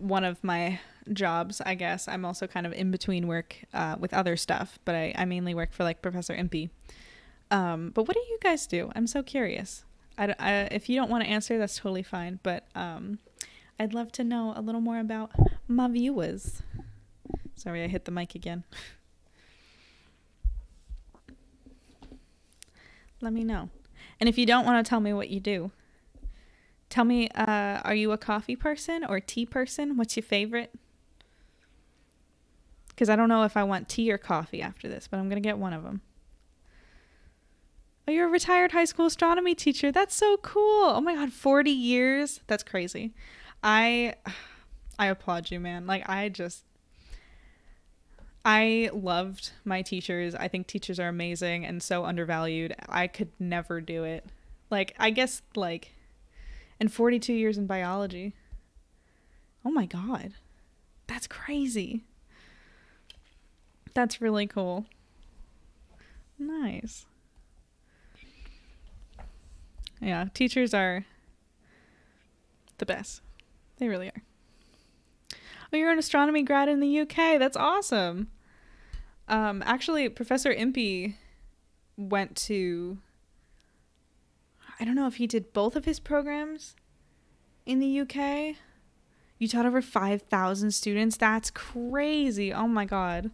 one of my jobs, I guess. I'm also kind of in between work uh, with other stuff, but I, I mainly work for like Professor Impey. Um, but what do you guys do? I'm so curious. I, I, if you don't want to answer, that's totally fine. But um, I'd love to know a little more about my viewers. Sorry, I hit the mic again. Let me know. And if you don't want to tell me what you do, tell me, uh, are you a coffee person or tea person? What's your favorite? Because I don't know if I want tea or coffee after this, but I'm going to get one of them. Oh, you're a retired high school astronomy teacher. That's so cool. Oh my God, forty years. That's crazy. I, I applaud you, man. Like I just, I loved my teachers. I think teachers are amazing and so undervalued. I could never do it. Like, I guess like... And forty-two years in biology. Oh my God. That's crazy. That's really cool. Nice. Yeah, teachers are the best. They really are. Oh, you're an astronomy grad in the U K. That's awesome. Um, actually, Professor Impey went to, I don't know if he did both of his programs in the U K. You taught over five thousand students. That's crazy. Oh my God.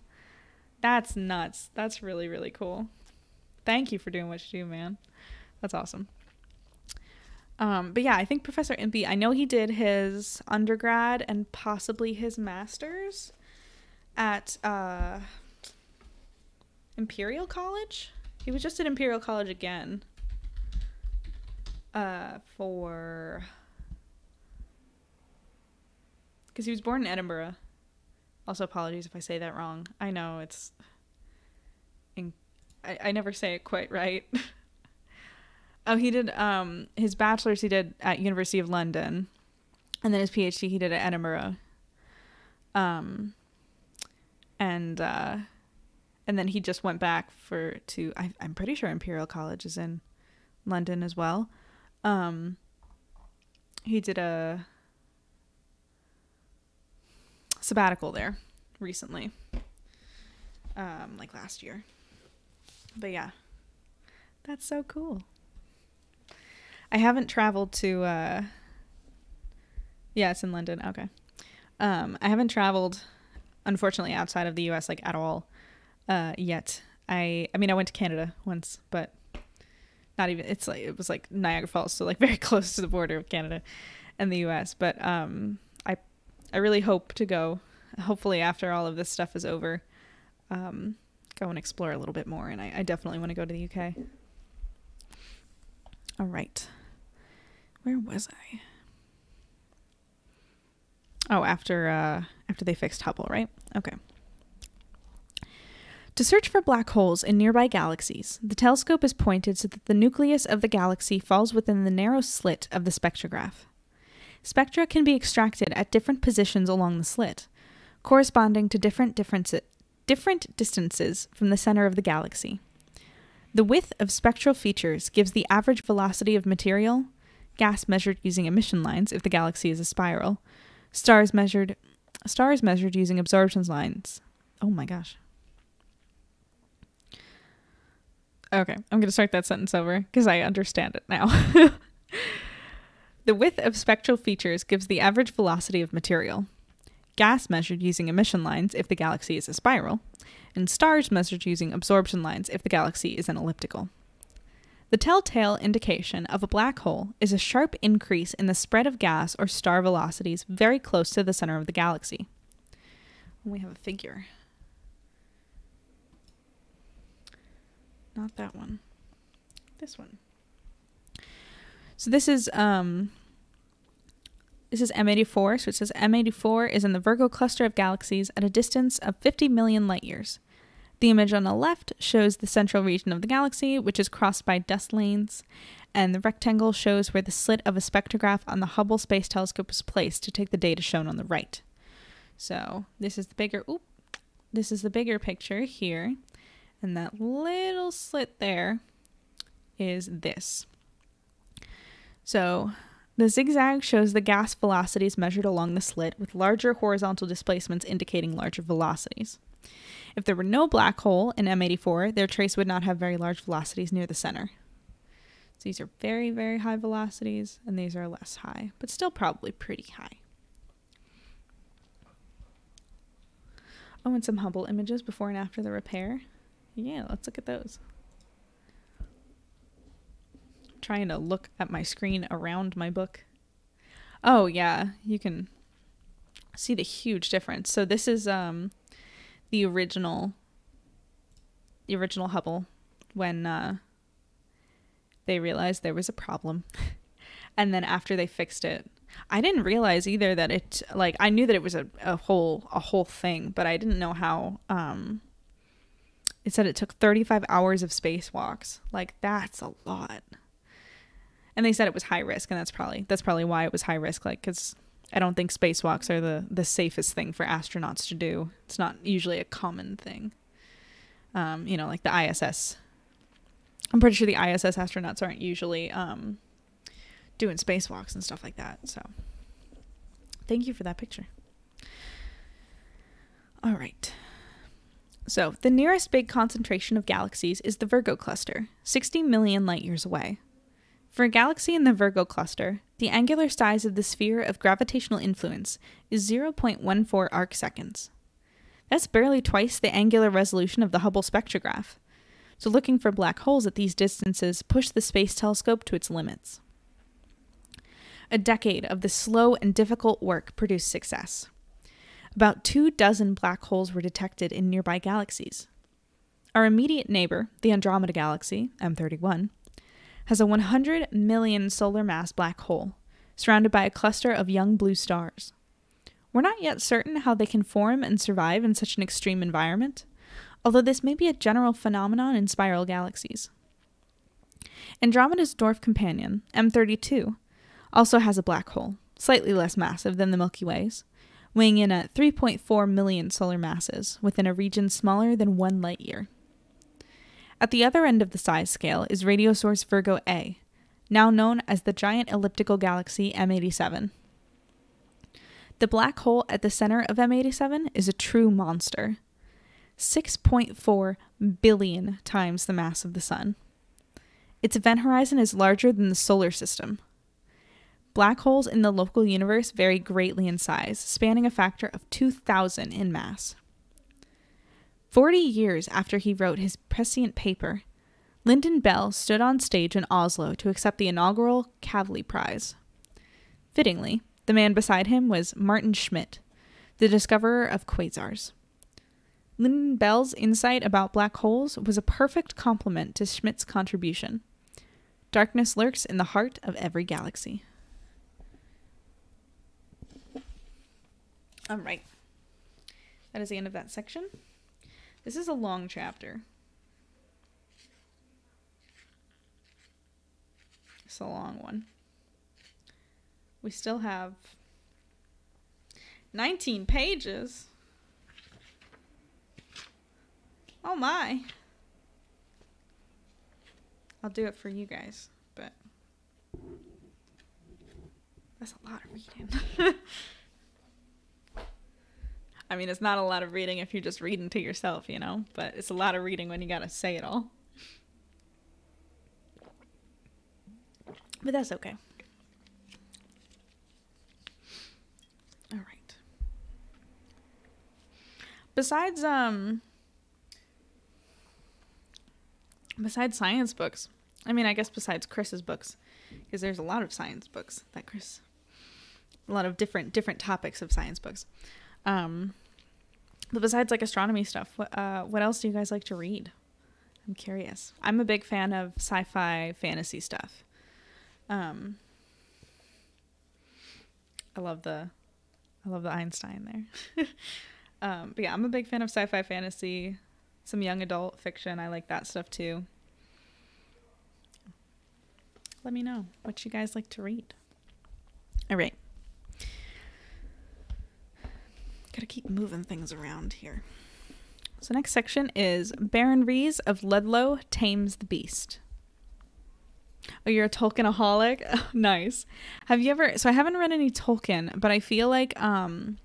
That's nuts. That's really, really cool. Thank you for doing what you do, man. That's awesome. Um, but yeah, I think Professor Impey, I know he did his undergrad and possibly his master's at uh, Imperial College. He was just at Imperial College again uh, for, because he was born in Edinburgh. Also, apologies if I say that wrong. I know it's, in... I, I never say it quite right. Oh, he did um, his bachelor's he did at University of London, and then his PhD he did at Edinburgh. Um, and uh, and then he just went back for to I, I'm pretty sure Imperial College is in London as well. Um, he did a sabbatical there recently, um, like last year. But yeah, that's so cool. I haven't traveled to, uh, yeah, it's in London. Okay. Um, I haven't traveled, unfortunately, outside of the U S, like, at all, uh, yet. I, I mean, I went to Canada once, but not even, it's like, it was like Niagara Falls. So like very close to the border of Canada and the U S, but, um, I, I really hope to go, hopefully after all of this stuff is over, um, go and explore a little bit more. And I, I definitely want to go to the U K. All right. Where was I? Oh, after uh, after they fixed Hubble, right? Okay. To search for black holes in nearby galaxies, the telescope is pointed so that the nucleus of the galaxy falls within the narrow slit of the spectrograph. Spectra can be extracted at different positions along the slit, corresponding to different differences, different distances from the center of the galaxy. The width of spectral features gives the average velocity of material, gas measured using emission lines if the galaxy is a spiral, stars measured stars measured using absorption lines. Oh my gosh. Okay, I'm going to start that sentence over because I understand it now. The width of spectral features gives the average velocity of material, gas measured using emission lines if the galaxy is a spiral, and stars measured using absorption lines if the galaxy is an elliptical. The telltale indication of a black hole is a sharp increase in the spread of gas or star velocities very close to the center of the galaxy. And we have a figure. Not that one. This one. So this is um This is M eighty-four, so it says M eighty-four is in the Virgo cluster of galaxies at a distance of fifty million light years. The image on the left shows the central region of the galaxy, which is crossed by dust lanes, and the rectangle shows where the slit of a spectrograph on the Hubble Space Telescope is placed to take the data shown on the right. So this is the bigger, oop, this is the bigger picture here, and that little slit there is this. So the zigzag shows the gas velocities measured along the slit, with larger horizontal displacements indicating larger velocities. If there were no black hole in M eighty-four, their trace would not have very large velocities near the center. So these are very, very high velocities, and these are less high, but still probably pretty high. Oh, and some Hubble images before and after the repair. Yeah, let's look at those. Trying to look at my screen around my book. Oh yeah, you can see the huge difference. So this is um the original the original Hubble when uh they realized there was a problem. And then after they fixed it. I didn't realize either that it, like, I knew that it was a, a whole a whole thing, but I didn't know how. um it said it took thirty-five hours of spacewalks. Like, that's a lot. And they said it was high risk, and that's probably that's probably why it was high risk, like, because I don't think spacewalks are the, the safest thing for astronauts to do. It's not usually a common thing. Um, you know, like the I S S I'm pretty sure the I S S astronauts aren't usually um, doing spacewalks and stuff like that. So thank you for that picture. All right. So the nearest big concentration of galaxies is the Virgo Cluster, sixty million light years away. For a galaxy in the Virgo Cluster, the angular size of the sphere of gravitational influence is zero point one four arc seconds. That's barely twice the angular resolution of the Hubble spectrograph. So looking for black holes at these distances pushed the space telescope to its limits. A decade of this slow and difficult work produced success. About two dozen black holes were detected in nearby galaxies. Our immediate neighbor, the Andromeda Galaxy, M thirty-one, has a one hundred million solar mass black hole, surrounded by a cluster of young blue stars. We're not yet certain how they can form and survive in such an extreme environment, although this may be a general phenomenon in spiral galaxies. Andromeda's dwarf companion, M thirty-two, also has a black hole, slightly less massive than the Milky Way's, weighing in at three point four million solar masses within a region smaller than one light year. At the other end of the size scale is radio source Virgo A, now known as the giant elliptical galaxy M eighty-seven. The black hole at the center of M eighty-seven is a true monster, six point four billion times the mass of the Sun. Its event horizon is larger than the solar system. Black holes in the local universe vary greatly in size, spanning a factor of two thousand in mass. Forty years after he wrote his prescient paper, Lynden-Bell stood on stage in Oslo to accept the inaugural Kavli Prize. Fittingly, the man beside him was Martin Schmidt, the discoverer of quasars. Lynden-Bell's insight about black holes was a perfect complement to Schmidt's contribution. Darkness lurks in the heart of every galaxy. All right. That is the end of that section. This is a long chapter. It's a long one. We still have nineteen pages. Oh my. I'll do it for you guys, but that's a lot of reading. I mean, it's not a lot of reading if you're just reading to yourself, you know, but it's a lot of reading when you gotta say it all. But that's okay. All right. Besides, um... Besides science books, I mean, I guess besides Chris's books, because there's a lot of science books that Chris, a lot of different different topics of science books. Um, but besides like astronomy stuff, what uh, what else do you guys like to read? I'm curious. I'm a big fan of sci-fi fantasy stuff. Um, I love the, I love the Einstein there. um, but yeah, I'm a big fan of sci-fi fantasy. Some young adult fiction. I like that stuff too. Let me know what you guys like to read. All right. Gotta keep moving things around here. So next section is Baron Rees of Ludlow Tames the Beast. Oh, you're a Tolkienaholic? Oh, nice. Have you ever... So I haven't read any Tolkien, but I feel like... um.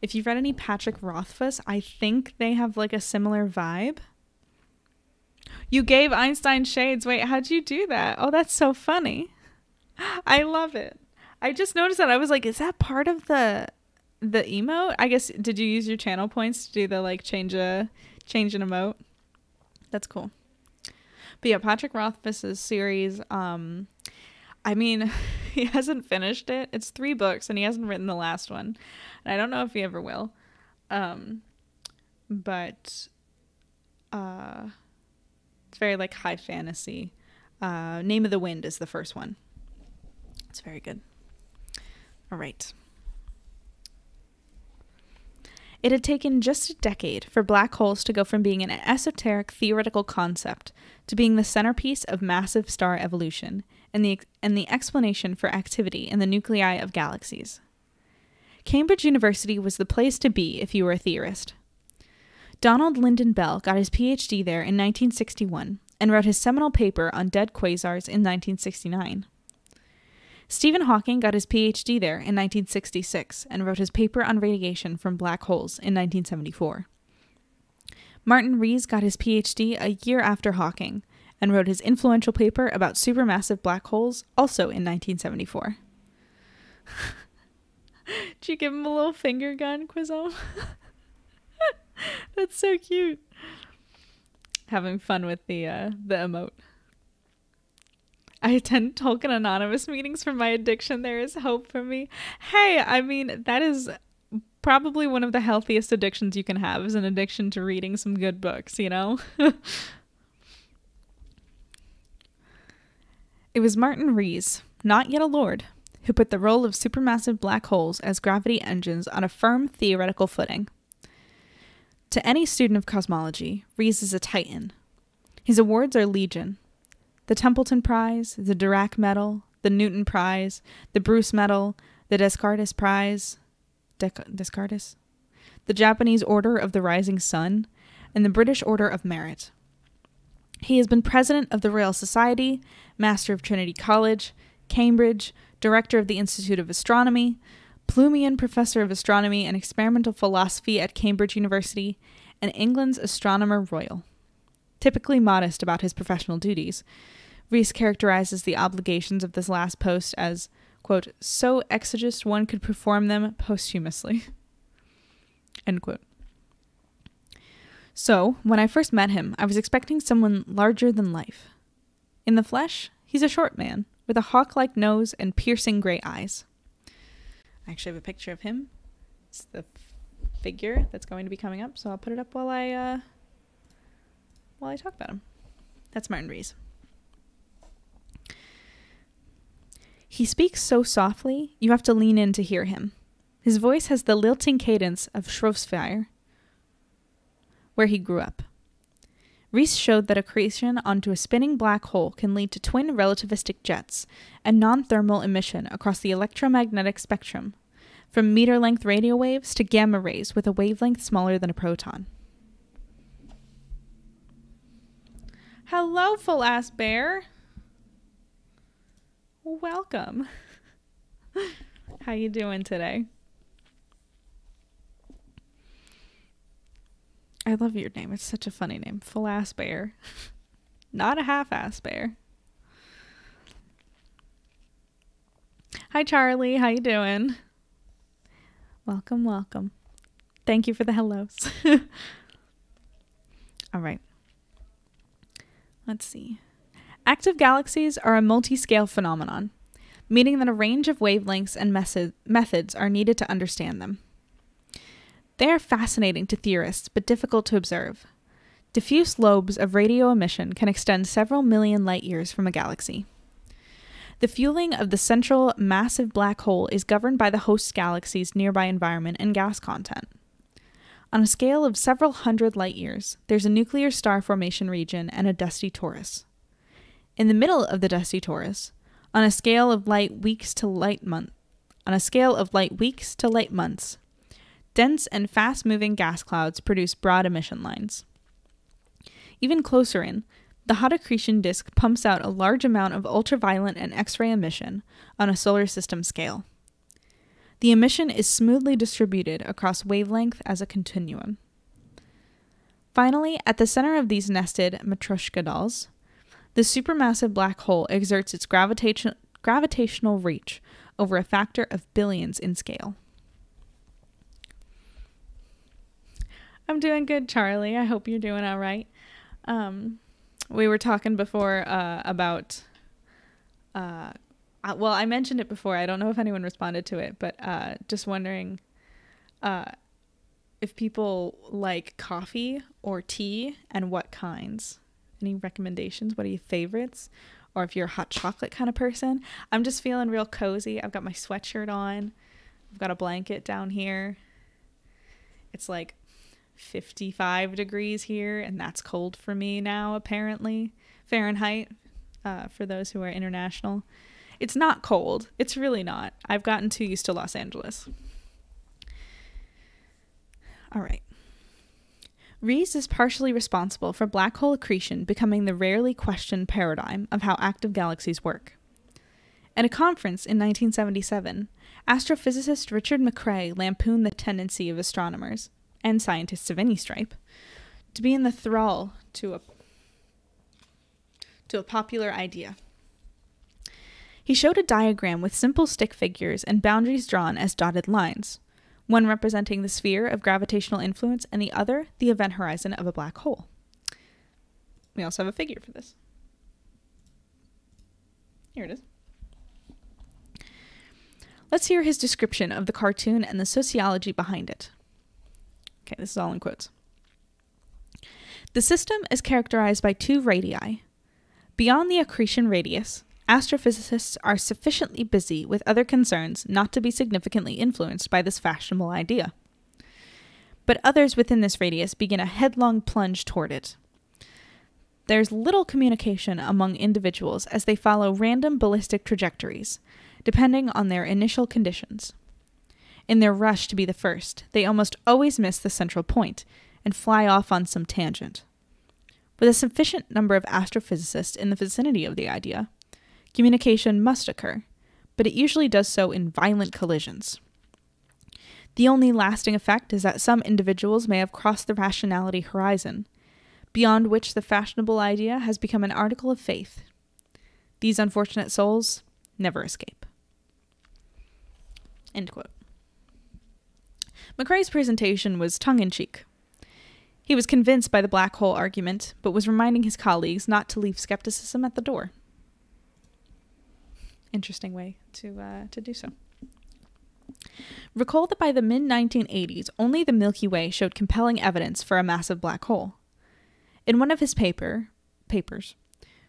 If you've read any Patrick Rothfuss, I think they have like a similar vibe. You gave Einstein shades. Wait, how'd you do that? Oh, that's so funny. I love it. I just noticed that. I was like, is that part of the the emote? I guess, did you use your channel points to do the like change a change an emote? That's cool. But yeah, Patrick Rothfuss's series, um, I mean, he hasn't finished it. It's three books, and he hasn't written the last one. And I don't know if he ever will. Um, but uh, it's very, like, high fantasy. Uh, Name of the Wind is the first one. It's very good. All right. It had taken just a decade for black holes to go from being an esoteric theoretical concept to being the centerpiece of massive star evolution, and the, and the explanation for activity in the nuclei of galaxies. Cambridge University was the place to be if you were a theorist. Donald Lynden-Bell got his PhD there in nineteen sixty-one and wrote his seminal paper on dead quasars in nineteen sixty-nine. Stephen Hawking got his PhD there in nineteen sixty-six and wrote his paper on radiation from black holes in nineteen seventy-four. Martin Rees got his PhD a year after Hawking and wrote his influential paper about supermassive black holes also in nineteen seventy-four. Did you give him a little finger gun, Quizom? That's so cute. Having fun with the uh, the emote. I attend Tolkien Anonymous meetings for my addiction. There is hope for me. Hey, I mean, that is probably one of the healthiest addictions you can have, is an addiction to reading some good books, you know? It was Martin Rees, not yet a lord, who put the role of supermassive black holes as gravity engines on a firm theoretical footing. To any student of cosmology, Rees is a titan. His awards are legion. The Templeton Prize, the Dirac Medal, the Newton Prize, the Bruce Medal, the Descartes Prize, De Descartes? the Japanese Order of the Rising Sun, and the British Order of Merit. He has been president of the Royal Society, master of Trinity College, Cambridge, director of the Institute of Astronomy, Plumian Professor of Astronomy and Experimental Philosophy at Cambridge University, and England's Astronomer Royal. Typically modest about his professional duties, Rees characterizes the obligations of this last post as, quote, so exegist one could perform them posthumously, end quote. So, when I first met him, I was expecting someone larger than life. In the flesh, he's a short man, with a hawk-like nose and piercing gray eyes. I actually have a picture of him. It's the figure that's going to be coming up, so I'll put it up while I, uh, while I talk about him. That's Martin Rees. He speaks so softly, you have to lean in to hear him. His voice has the lilting cadence of Shropshire, where he grew up. Rees showed that accretion onto a spinning black hole can lead to twin relativistic jets and non-thermal emission across the electromagnetic spectrum, from meter-length radio waves to gamma rays with a wavelength smaller than a proton. Hello, full-ass bear. Welcome. How you doing today? I love your name. It's such a funny name. Full-ass bear. Not a half-ass bear. Hi, Charlie. How you doing? Welcome, welcome. Thank you for the hellos. All right. Let's see. Active galaxies are a multi-scale phenomenon, meaning that a range of wavelengths and method methods are needed to understand them. They are fascinating to theorists, but difficult to observe. Diffuse lobes of radio emission can extend several million light years from a galaxy. The fueling of the central massive black hole is governed by the host galaxy's nearby environment and gas content. On a scale of several hundred light years, there's a nuclear star formation region and a dusty torus. In the middle of the dusty torus, on a scale of light weeks to light months, on a scale of light weeks to light months, dense and fast-moving gas clouds produce broad emission lines. Even closer in, the hot accretion disk pumps out a large amount of ultraviolet and X-ray emission on a solar system scale. The emission is smoothly distributed across wavelength as a continuum. Finally, at the center of these nested matryoshka dolls, the supermassive black hole exerts its gravitation gravitational reach over a factor of billions in scale. I'm doing good, Charlie. I hope you're doing all right. Um, we were talking before uh, about... Uh, Uh, well, I mentioned it before. I don't know if anyone responded to it, but uh, just wondering uh, if people like coffee or tea and what kinds. Any recommendations? What are your favorites? Or if you're a hot chocolate kind of person. I'm just feeling real cozy. I've got my sweatshirt on. I've got a blanket down here. It's like fifty-five degrees here, and that's cold for me now, apparently. Fahrenheit, uh, for those who are international. It's not cold. It's really not. I've gotten too used to Los Angeles. All right. Rees is partially responsible for black hole accretion becoming the rarely questioned paradigm of how active galaxies work. At a conference in nineteen seventy-seven, astrophysicist Richard McCrae lampooned the tendency of astronomers, and scientists of any stripe, to be in the thrall to a, to a popular idea. He showed a diagram with simple stick figures and boundaries drawn as dotted lines, one representing the sphere of gravitational influence and the other the event horizon of a black hole. We also have a figure for this. Here it is. Let's hear his description of the cartoon and the sociology behind it. Okay, this is all in quotes. The system is characterized by two radii. Beyond the accretion radius, astrophysicists are sufficiently busy with other concerns not to be significantly influenced by this fashionable idea. But others within this radius begin a headlong plunge toward it. There's little communication among individuals as they follow random ballistic trajectories, depending on their initial conditions. In their rush to be the first, they almost always miss the central point and fly off on some tangent. With a sufficient number of astrophysicists in the vicinity of the idea, communication must occur, but it usually does so in violent collisions. The only lasting effect is that some individuals may have crossed the rationality horizon, beyond which the fashionable idea has become an article of faith. These unfortunate souls never escape. End quote. McCrae's presentation was tongue-in-cheek. He was convinced by the black hole argument, but was reminding his colleagues not to leave skepticism at the door. Interesting way to, uh, to do so. Recall that by the mid nineteen eighties, only the Milky Way showed compelling evidence for a massive black hole. In one of his paper, papers,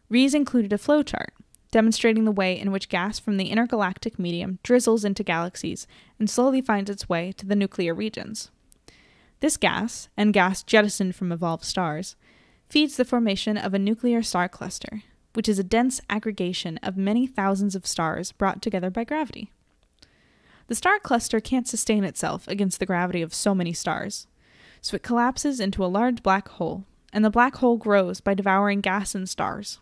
Rees included a flowchart demonstrating the way in which gas from the intergalactic medium drizzles into galaxies and slowly finds its way to the nuclear regions. This gas, and gas jettisoned from evolved stars, feeds the formation of a nuclear star cluster, which is a dense aggregation of many thousands of stars brought together by gravity. The star cluster can't sustain itself against the gravity of so many stars, so it collapses into a large black hole, and the black hole grows by devouring gas and stars.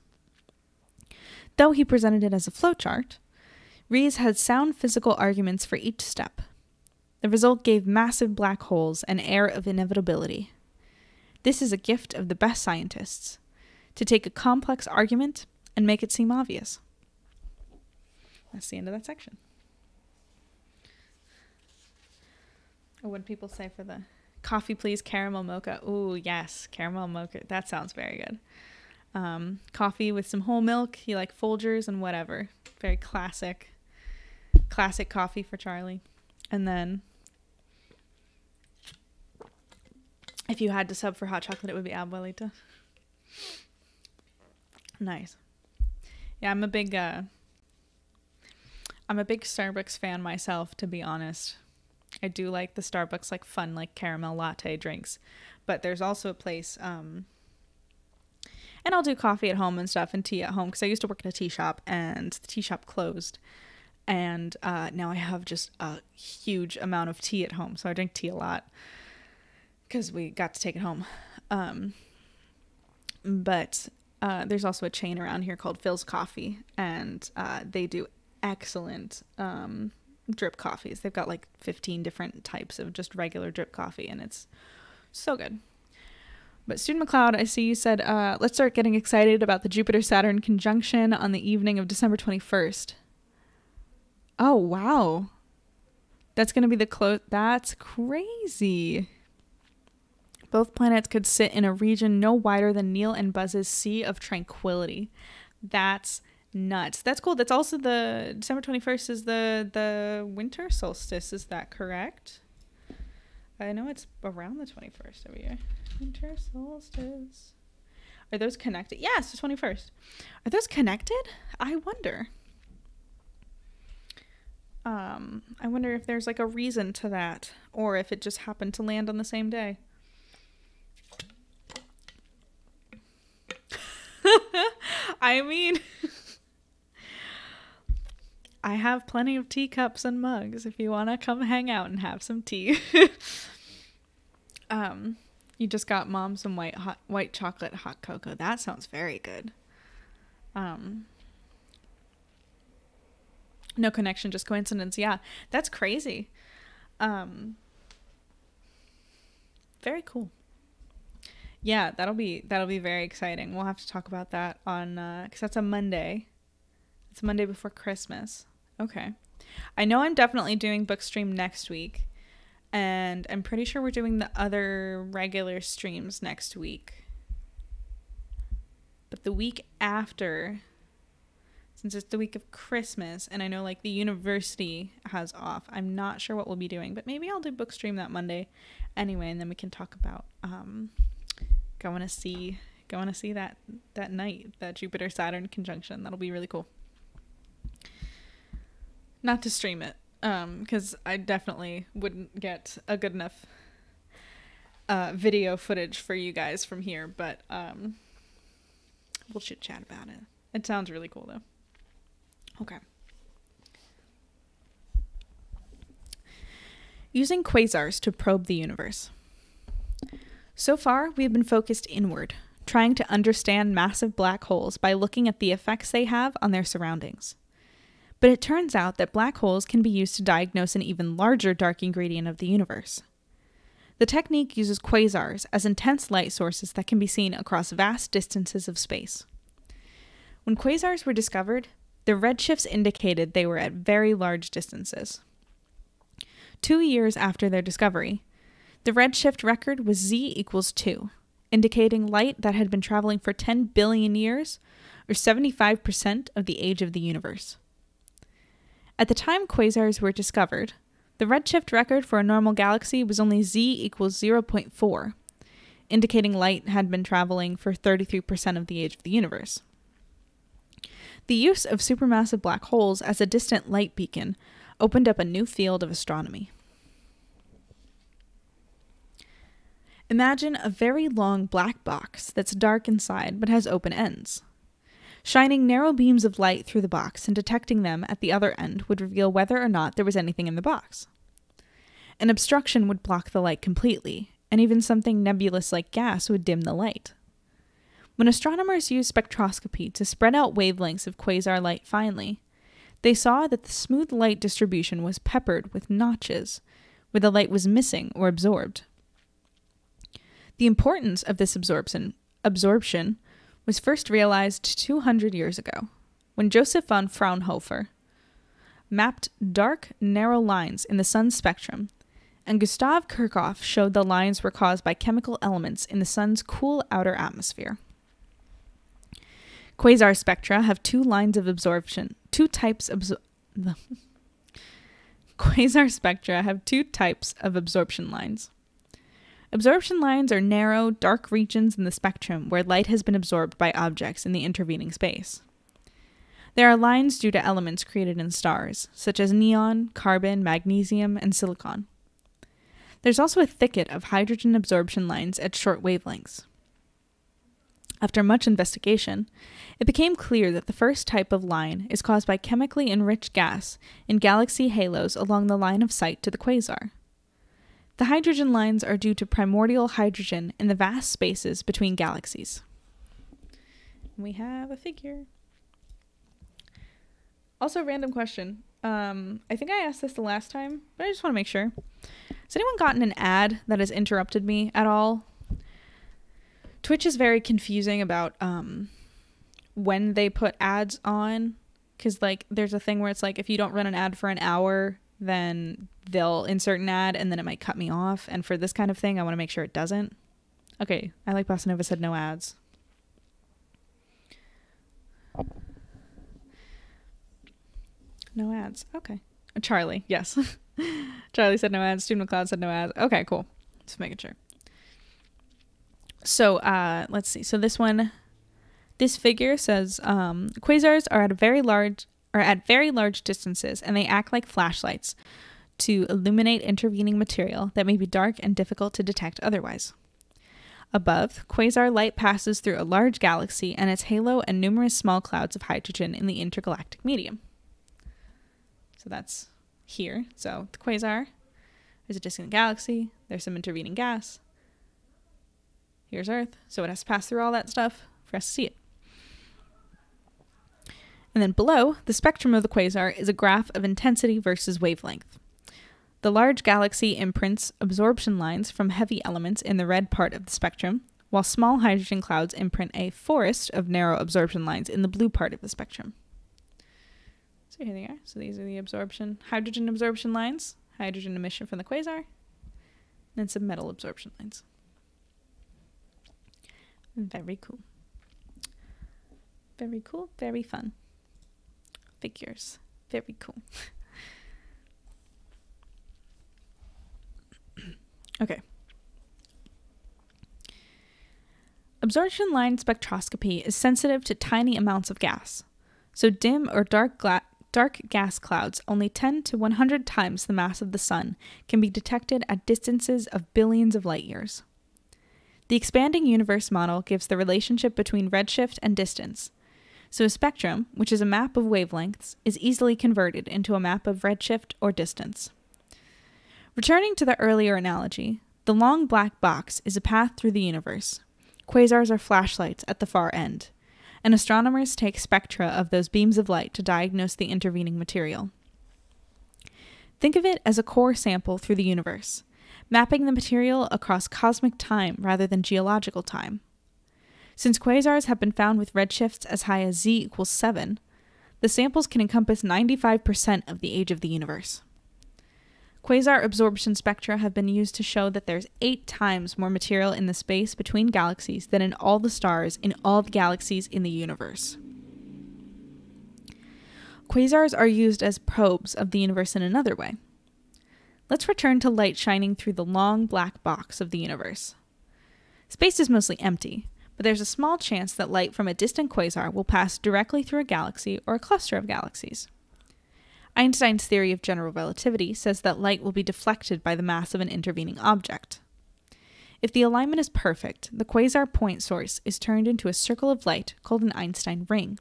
Though he presented it as a flowchart, Rees had sound physical arguments for each step. The result gave massive black holes an air of inevitability. This is a gift of the best scientists, to take a complex argument and make it seem obvious. That's the end of that section. Or what do people say for the coffee, please, caramel mocha? Ooh, yes, caramel mocha. That sounds very good. Um, coffee with some whole milk. You like Folgers and whatever. Very classic, classic coffee for Charlie. And then if you had to sub for hot chocolate, it would be Abuelita. Nice. Yeah, I'm a big, uh, I'm a big Starbucks fan myself, to be honest. I do like the Starbucks, like fun, like caramel latte drinks, but there's also a place, um, and I'll do coffee at home and stuff and tea at home, because I used to work at a tea shop and the tea shop closed. And uh, now I have just a huge amount of tea at home. So I drink tea a lot because we got to take it home. Um, but uh, there's also a chain around here called Phil's Coffee. And uh, they do excellent um, drip coffees. They've got like fifteen different types of just regular drip coffee. And it's so good. But Student McLeod, I see you said, uh, let's start getting excited about the Jupiter-Saturn conjunction on the evening of December twenty-first. Oh, wow. That's going to be the close. That's crazy. Both planets could sit in a region no wider than Neil and Buzz's Sea of Tranquility. That's nuts. That's cool. That's also the December twenty-first is the, the winter solstice. Is that correct? I know it's around the twenty-first every year. Winter solstice. Are those connected? Yes, the twenty-first. Are those connected? I wonder. Um, I wonder if there's like a reason to that, or if it just happened to land on the same day. I mean, I have plenty of teacups and mugs if you want to come hang out and have some tea. um, You just got mom some white hot, white chocolate hot cocoa. That sounds very good. Um, no connection, just coincidence. Yeah, that's crazy. Um, very cool. Yeah, that'll be that'll be very exciting. We'll have to talk about that on uh, 'cause that's a Monday. It's Monday before Christmas. Okay. I know I'm definitely doing book stream next week, and I'm pretty sure we're doing the other regular streams next week. But the week after, since it's the week of Christmas, and I know like the university has off, I'm not sure what we'll be doing, but maybe I'll do book stream that Monday anyway, and then we can talk about um going to see going to see that that night, that Jupiter Saturn conjunction. That'll be really cool. Not to stream it, um, because I definitely wouldn't get a good enough uh, video footage for you guys from here, but um, we'll chit chat about it. It sounds really cool though. Okay. Using quasars to probe the universe. So far, we have been focused inward, trying to understand massive black holes by looking at the effects they have on their surroundings. But it turns out that black holes can be used to diagnose an even larger dark ingredient of the universe. The technique uses quasars as intense light sources that can be seen across vast distances of space. When quasars were discovered, their redshifts indicated they were at very large distances. Two years after their discovery, the redshift record was Z equals two, indicating light that had been traveling for ten billion years, or seventy-five percent of the age of the universe. At the time quasars were discovered, the redshift record for a normal galaxy was only Z equals zero point four, indicating light had been traveling for thirty-three percent of the age of the universe. The use of supermassive black holes as a distant light beacon opened up a new field of astronomy. Imagine a very long black box that's dark inside but has open ends. Shining narrow beams of light through the box and detecting them at the other end would reveal whether or not there was anything in the box. An obstruction would block the light completely, and even something nebulous like gas would dim the light. When astronomers used spectroscopy to spread out wavelengths of quasar light finely, they saw that the smooth light distribution was peppered with notches, where the light was missing or absorbed. The importance of this absorption, absorption was first realized two hundred years ago, when Joseph von Fraunhofer mapped dark, narrow lines in the sun's spectrum, and Gustav Kirchhoff showed the lines were caused by chemical elements in the sun's cool outer atmosphere. Quasar spectra have two lines of absorption, two types of Quasar spectra have two types of absorption lines. Absorption lines are narrow, dark regions in the spectrum where light has been absorbed by objects in the intervening space. There are lines due to elements created in stars, such as neon, carbon, magnesium, and silicon. There's also a thicket of hydrogen absorption lines at short wavelengths. After much investigation, it became clear that the first type of line is caused by chemically enriched gas in galaxy halos along the line of sight to the quasar. The hydrogen lines are due to primordial hydrogen in the vast spaces between galaxies. We have a figure. Also, random question. Um, I think I asked this the last time, but I just want to make sure. Has anyone gotten an ad that has interrupted me at all? Twitch is very confusing about um, when they put ads on, because like there's a thing where it's like if you don't run an ad for an hour, then they'll insert an ad and then it might cut me off. And for this kind of thing, I want to make sure it doesn't. Okay, I like Bossa Nova said no ads. No ads, okay. Charlie, yes. Charlie said no ads, Student McLeod said no ads. Okay, cool, just making sure. So uh, let's see, so this one, this figure says, um, quasars are at a very large, are at very large distances, and they act like flashlights to illuminate intervening material that may be dark and difficult to detect otherwise. Above, quasar light passes through a large galaxy and its halo and numerous small clouds of hydrogen in the intergalactic medium. So that's here. So the quasar, there's a distant galaxy, there's some intervening gas, Here's Earth. So it has to pass through all that stuff for us to see it. And then below, the spectrum of the quasar is a graph of intensity versus wavelength. The large galaxy imprints absorption lines from heavy elements in the red part of the spectrum, while small hydrogen clouds imprint a forest of narrow absorption lines in the blue part of the spectrum. So here they are. So these are the absorption, hydrogen absorption lines, hydrogen emission from the quasar, and some metal absorption lines. Very cool. Very cool, very fun. Figures. Very cool. Okay. Absorption line spectroscopy is sensitive to tiny amounts of gas, so dim or dark, dark gas clouds only ten to one hundred times the mass of the sun can be detected at distances of billions of light years. The expanding universe model gives the relationship between redshift and distance, so a spectrum, which is a map of wavelengths, is easily converted into a map of redshift or distance. Returning to the earlier analogy, the long black box is a path through the universe. Quasars are flashlights at the far end, and astronomers take spectra of those beams of light to diagnose the intervening material. Think of it as a core sample through the universe, mapping the material across cosmic time rather than geological time. Since quasars have been found with redshifts as high as Z equals seven, the samples can encompass ninety-five percent of the age of the universe. Quasar absorption spectra have been used to show that there's eight times more material in the space between galaxies than in all the stars in all the galaxies in the universe. Quasars are used as probes of the universe in another way. Let's return to light shining through the long black box of the universe. Space is mostly empty, but there's a small chance that light from a distant quasar will pass directly through a galaxy or a cluster of galaxies. Einstein's theory of general relativity says that light will be deflected by the mass of an intervening object. If the alignment is perfect, the quasar point source is turned into a circle of light called an Einstein ring.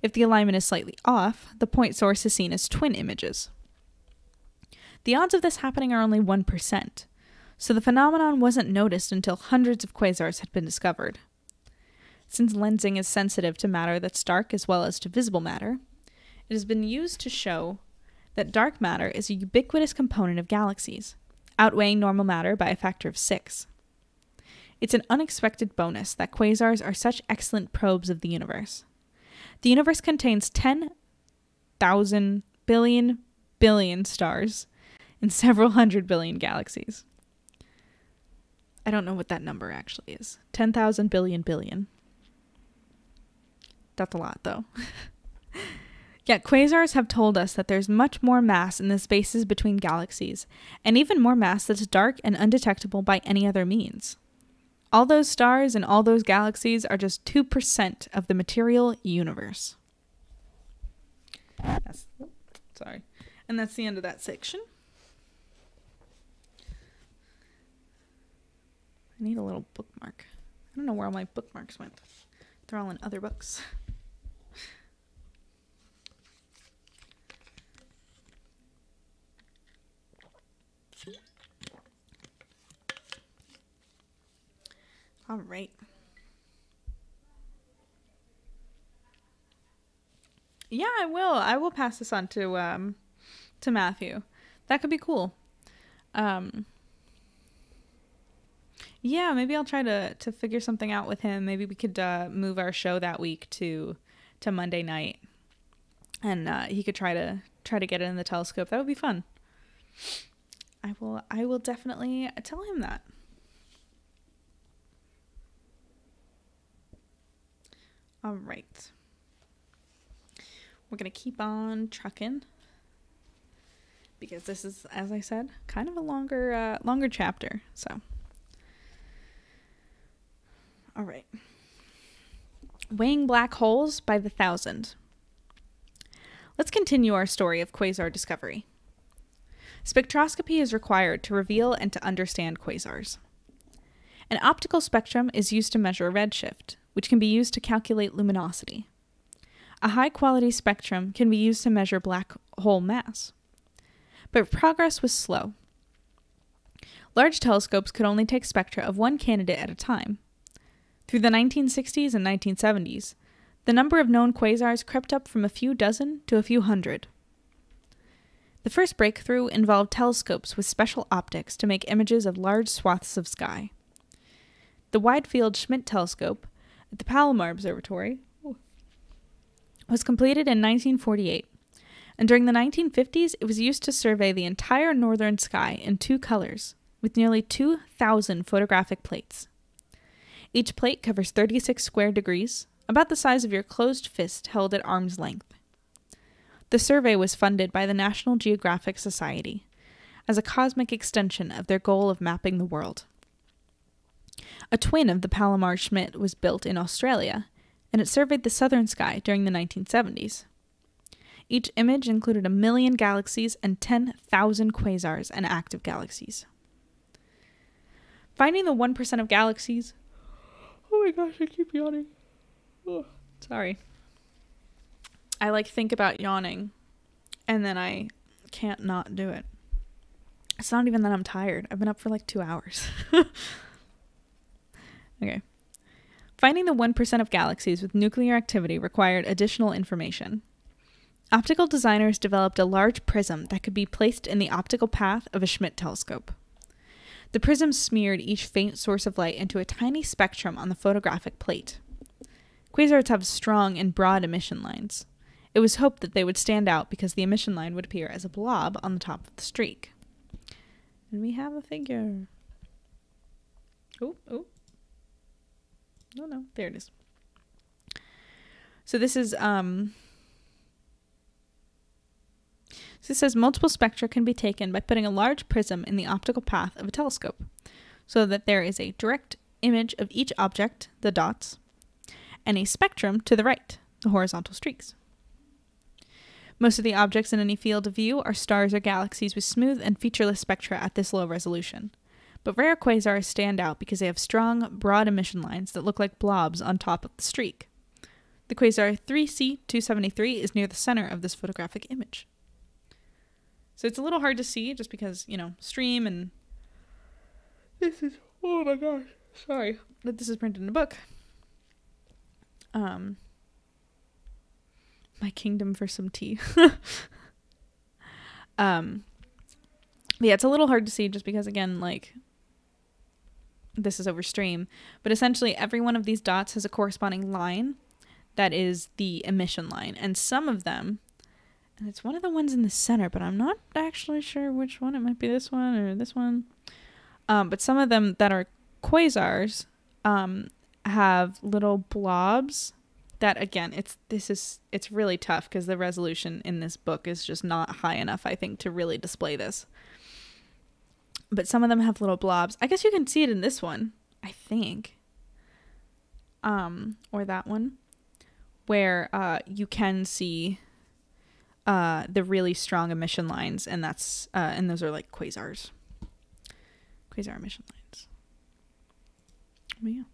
If the alignment is slightly off, the point source is seen as twin images. The odds of this happening are only one percent, so the phenomenon wasn't noticed until hundreds of quasars had been discovered. Since lensing is sensitive to matter that's dark as well as to visible matter, it has been used to show that dark matter is a ubiquitous component of galaxies, outweighing normal matter by a factor of six. It's an unexpected bonus that quasars are such excellent probes of the universe. The universe contains ten thousand billion billion stars and several hundred billion galaxies. I don't know what that number actually is. ten thousand billion billion. That's a lot, though. Yet quasars have told us that there's much more mass in the spaces between galaxies, and even more mass that's dark and undetectable by any other means. All those stars and all those galaxies are just two percent of the material universe. That's, sorry. And that's the end of that section. I need a little bookmark. I don't know where all my bookmarks went. They're all in other books. All right. Yeah, I will. I will pass this on to um, to Matthew. That could be cool. Um, yeah, maybe I'll try to to figure something out with him. Maybe we could uh, move our show that week to to Monday night, and uh, he could try to try to get it in the telescope. That would be fun. I will. I will definitely tell him that. All right, we're going to keep on trucking because this is, as I said, kind of a longer, uh, longer chapter. So, all right, weighing black holes by the thousand. Let's continue our story of quasar discovery. Spectroscopy is required to reveal and to understand quasars. An optical spectrum is used to measure redshift, which can be used to calculate luminosity. A high-quality spectrum can be used to measure black hole mass. But progress was slow. large telescopes could only take spectra of one candidate at a time. Through the nineteen sixties and nineteen seventies, the number of known quasars crept up from a few dozen to a few hundred. The first breakthrough involved telescopes with special optics to make images of large swaths of sky. The Wide-Field Schmidt telescope at the Palomar Observatory was completed in nineteen forty-eight, and during the nineteen fifties it was used to survey the entire northern sky in two colors, with nearly two thousand photographic plates. Each plate covers thirty-six square degrees, about the size of your closed fist held at arm's length. The survey was funded by the National Geographic Society as a cosmic extension of their goal of mapping the world. A twin of the Palomar Schmidt was built in Australia, and it surveyed the southern sky during the nineteen seventies. Each image included a million galaxies and ten thousand quasars and active galaxies. Finding the one percent of galaxies... Oh my gosh, I keep yawning. Oh, sorry. I like think about yawning and then I can't not do it. It's not even that I'm tired. I've been up for like two hours. Okay. Finding the one percent of galaxies with nuclear activity required additional information. Optical designers developed a large prism that could be placed in the optical path of a Schmidt telescope. The prism smeared each faint source of light into a tiny spectrum on the photographic plate. Quasars have strong and broad emission lines. It was hoped that they would stand out because the emission line would appear as a blob on the top of the streak. And we have a figure. Oh, oh. No, no, there it is. So this is, um... so this says multiple spectra can be taken by putting a large prism in the optical path of a telescope, so that there is a direct image of each object, the dots, and a spectrum to the right, the horizontal streaks. Most of the objects in any field of view are stars or galaxies with smooth and featureless spectra at this low resolution, but rare quasars stand out because they have strong, broad emission lines that look like blobs on top of the streak. The quasar three C two seventy-three is near the center of this photographic image. So it's a little hard to see just because, you know, stream and... This is... Oh my gosh, sorry that this is printed in a book. Um, my kingdom for some tea. um, yeah, it's a little hard to see just because, again, like, this is over stream. But essentially, every one of these dots has a corresponding line that is the emission line. And some of them, and it's one of the ones in the center, but I'm not actually sure which one. It might be this one or this one. Um, but some of them that are quasars, um... have little blobs that, again, it's this is it's really tough because the resolution in this book is just not high enough, I think, to really display this. But some of them have little blobs. I guess you can see it in this one, I think, um or that one where uh you can see uh the really strong emission lines, and that's uh and those are like quasars quasar emission lines. But yeah.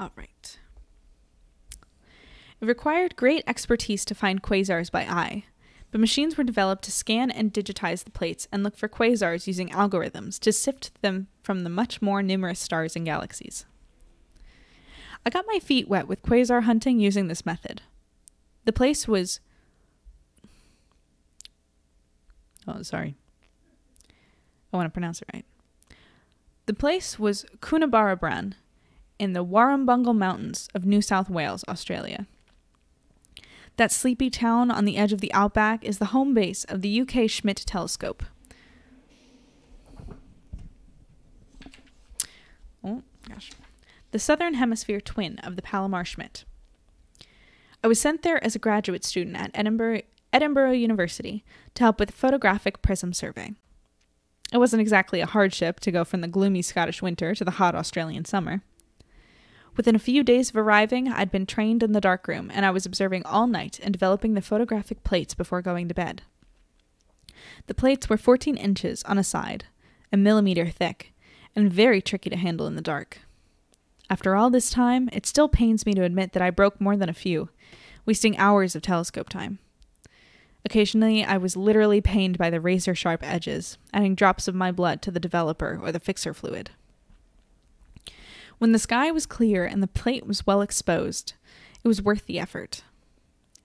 All right. It required great expertise to find quasars by eye, but machines were developed to scan and digitize the plates and look for quasars using algorithms to sift them from the much more numerous stars and galaxies. I got my feet wet with quasar hunting using this method. The place was... Oh, sorry. I want to pronounce it right. The place was Coonabarra Bran, in the Warrumbungle Mountains of New South Wales, Australia. That sleepy town on the edge of the outback is the home base of the U K Schmidt telescope. Oh, gosh. The Southern Hemisphere twin of the Palomar Schmidt. I was sent there as a graduate student at Edinburgh, Edinburgh University to help with photographic prism survey. It wasn't exactly a hardship to go from the gloomy Scottish winter to the hot Australian summer. Within a few days of arriving, I'd been trained in the darkroom, and I was observing all night and developing the photographic plates before going to bed. The plates were fourteen inches on a side, a millimeter thick, and very tricky to handle in the dark. After all this time, it still pains me to admit that I broke more than a few, wasting hours of telescope time. Occasionally, I was literally pained by the razor-sharp edges, adding drops of my blood to the developer or the fixer fluid. When the sky was clear and the plate was well exposed, it was worth the effort.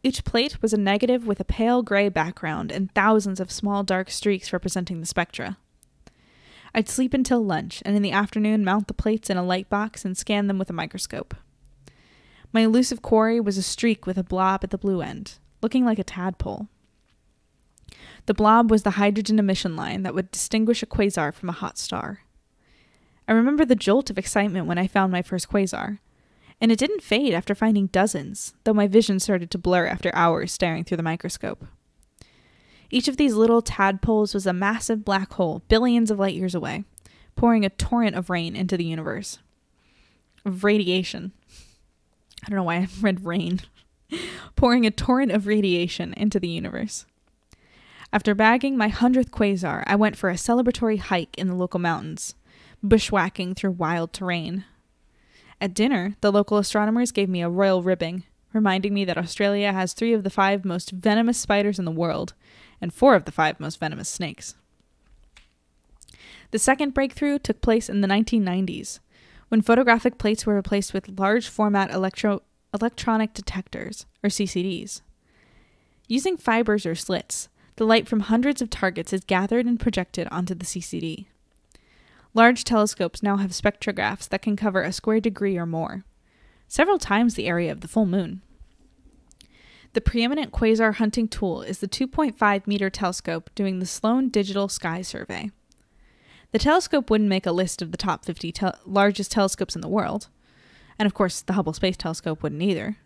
Each plate was a negative with a pale gray background and thousands of small dark streaks representing the spectra. I'd sleep until lunch, and in the afternoon mount the plates in a light box and scan them with a microscope. My elusive quarry was a streak with a blob at the blue end, looking like a tadpole. The blob was the hydrogen emission line that would distinguish a quasar from a hot star. I remember the jolt of excitement when I found my first quasar, and it didn't fade after finding dozens, though my vision started to blur after hours staring through the microscope. Each of these little tadpoles was a massive black hole billions of light years away, pouring a torrent of rain into the universe. Of radiation. I don't know why I read rain. Pouring a torrent of radiation into the universe. After bagging my hundredth quasar, I went for a celebratory hike in the local mountains, bushwhacking through wild terrain. At dinner, the local astronomers gave me a royal ribbing, reminding me that Australia has three of the five most venomous spiders in the world, and four of the five most venomous snakes. The second breakthrough took place in the nineteen nineties, when photographic plates were replaced with large-format electro electronic detectors, or C C Ds. Using fibers or slits, the light from hundreds of targets is gathered and projected onto the C C D. Large telescopes now have spectrographs that can cover a square degree or more, several times the area of the full moon. The preeminent quasar hunting tool is the two point five meter telescope doing the Sloan Digital Sky Survey. The telescope wouldn't make a list of the top fifty te largest telescopes in the world, and of course the Hubble Space Telescope wouldn't either,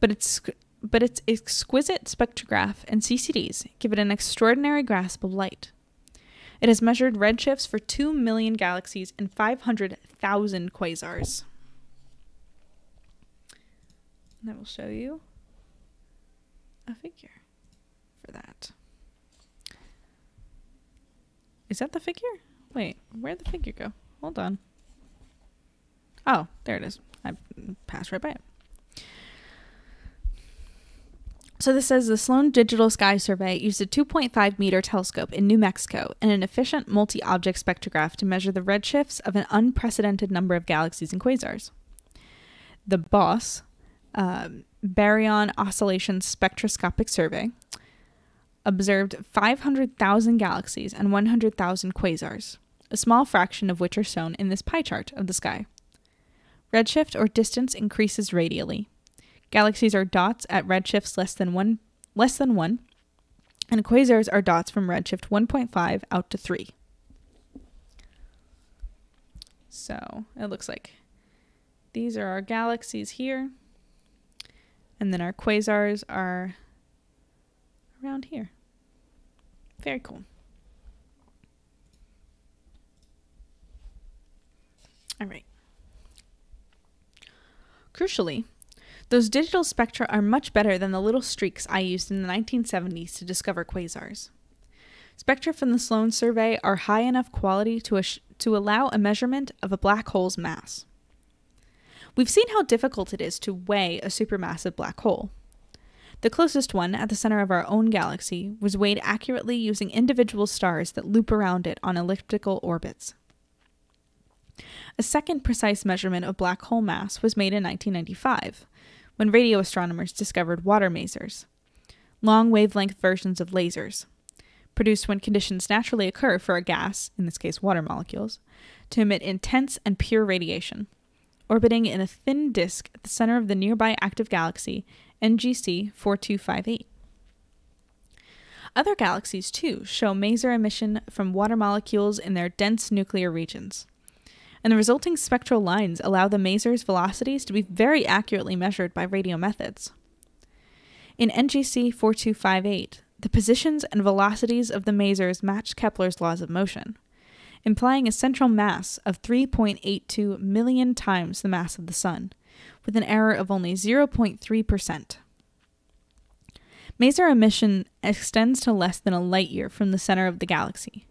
but its, but its exquisite spectrograph and C C Ds give it an extraordinary grasp of light. It has measured redshifts for two million galaxies and five hundred thousand quasars. And I will show you a figure for that. Is that the figure? Wait, where'd the figure go? Hold on. Oh, there it is. I passed right by it. So this says the Sloan Digital Sky Survey used a two point five meter telescope in New Mexico and an efficient multi-object spectrograph to measure the redshifts of an unprecedented number of galaxies and quasars. The BOSS, uh, Baryon Oscillation Spectroscopic Survey, observed five hundred thousand galaxies and one hundred thousand quasars, a small fraction of which are shown in this pie chart of the sky. Redshift or distance increases radially. Galaxies are dots at redshifts less than one, less than one, and quasars are dots from redshift one point five out to three. So it looks like these are our galaxies here, and then our quasars are around here. Very cool. All right. Crucially, those digital spectra are much better than the little streaks I used in the nineteen seventies to discover quasars. Spectra from the Sloan survey are high enough quality to, to allow a measurement of a black hole's mass. We've seen how difficult it is to weigh a supermassive black hole. The closest one, at the center of our own galaxy, was weighed accurately using individual stars that loop around it on elliptical orbits. A second precise measurement of black hole mass was made in nineteen ninety-five. When radio astronomers discovered water masers, long wavelength versions of lasers, produced when conditions naturally occur for a gas, in this case water molecules, to emit intense and pure radiation, orbiting in a thin disk at the center of the nearby active galaxy N G C four two five eight. Other galaxies, too, show maser emission from water molecules in their dense nuclear regions, and the resulting spectral lines allow the maser's velocities to be very accurately measured by radio methods. In N G C four two five eight, the positions and velocities of the masers match Kepler's laws of motion, implying a central mass of three point eight two million times the mass of the Sun, with an error of only zero point three percent. Maser emission extends to less than a light year from the center of the galaxy,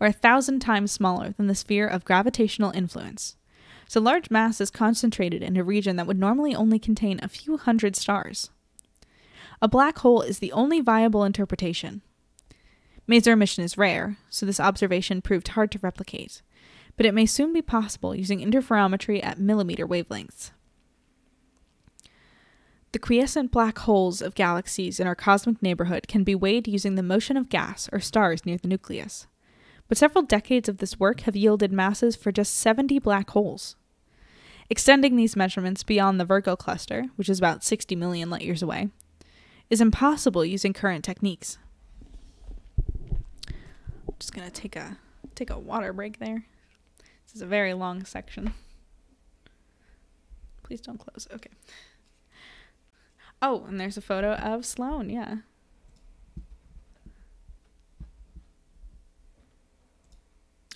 or a thousand times smaller than the sphere of gravitational influence, so large mass is concentrated in a region that would normally only contain a few hundred stars. a black hole is the only viable interpretation. Maser emission is rare, so this observation proved hard to replicate, but it may soon be possible using interferometry at millimeter wavelengths. The quiescent black holes of galaxies in our cosmic neighborhood can be weighed using the motion of gas or stars near the nucleus, but several decades of this work have yielded masses for just seventy black holes. Extending these measurements beyond the Virgo Cluster, which is about sixty million light-years away, is impossible using current techniques. I'm just gonna take a, take a water break there. This is a very long section. Please don't close. Okay. Oh, and there's a photo of Sloan, yeah.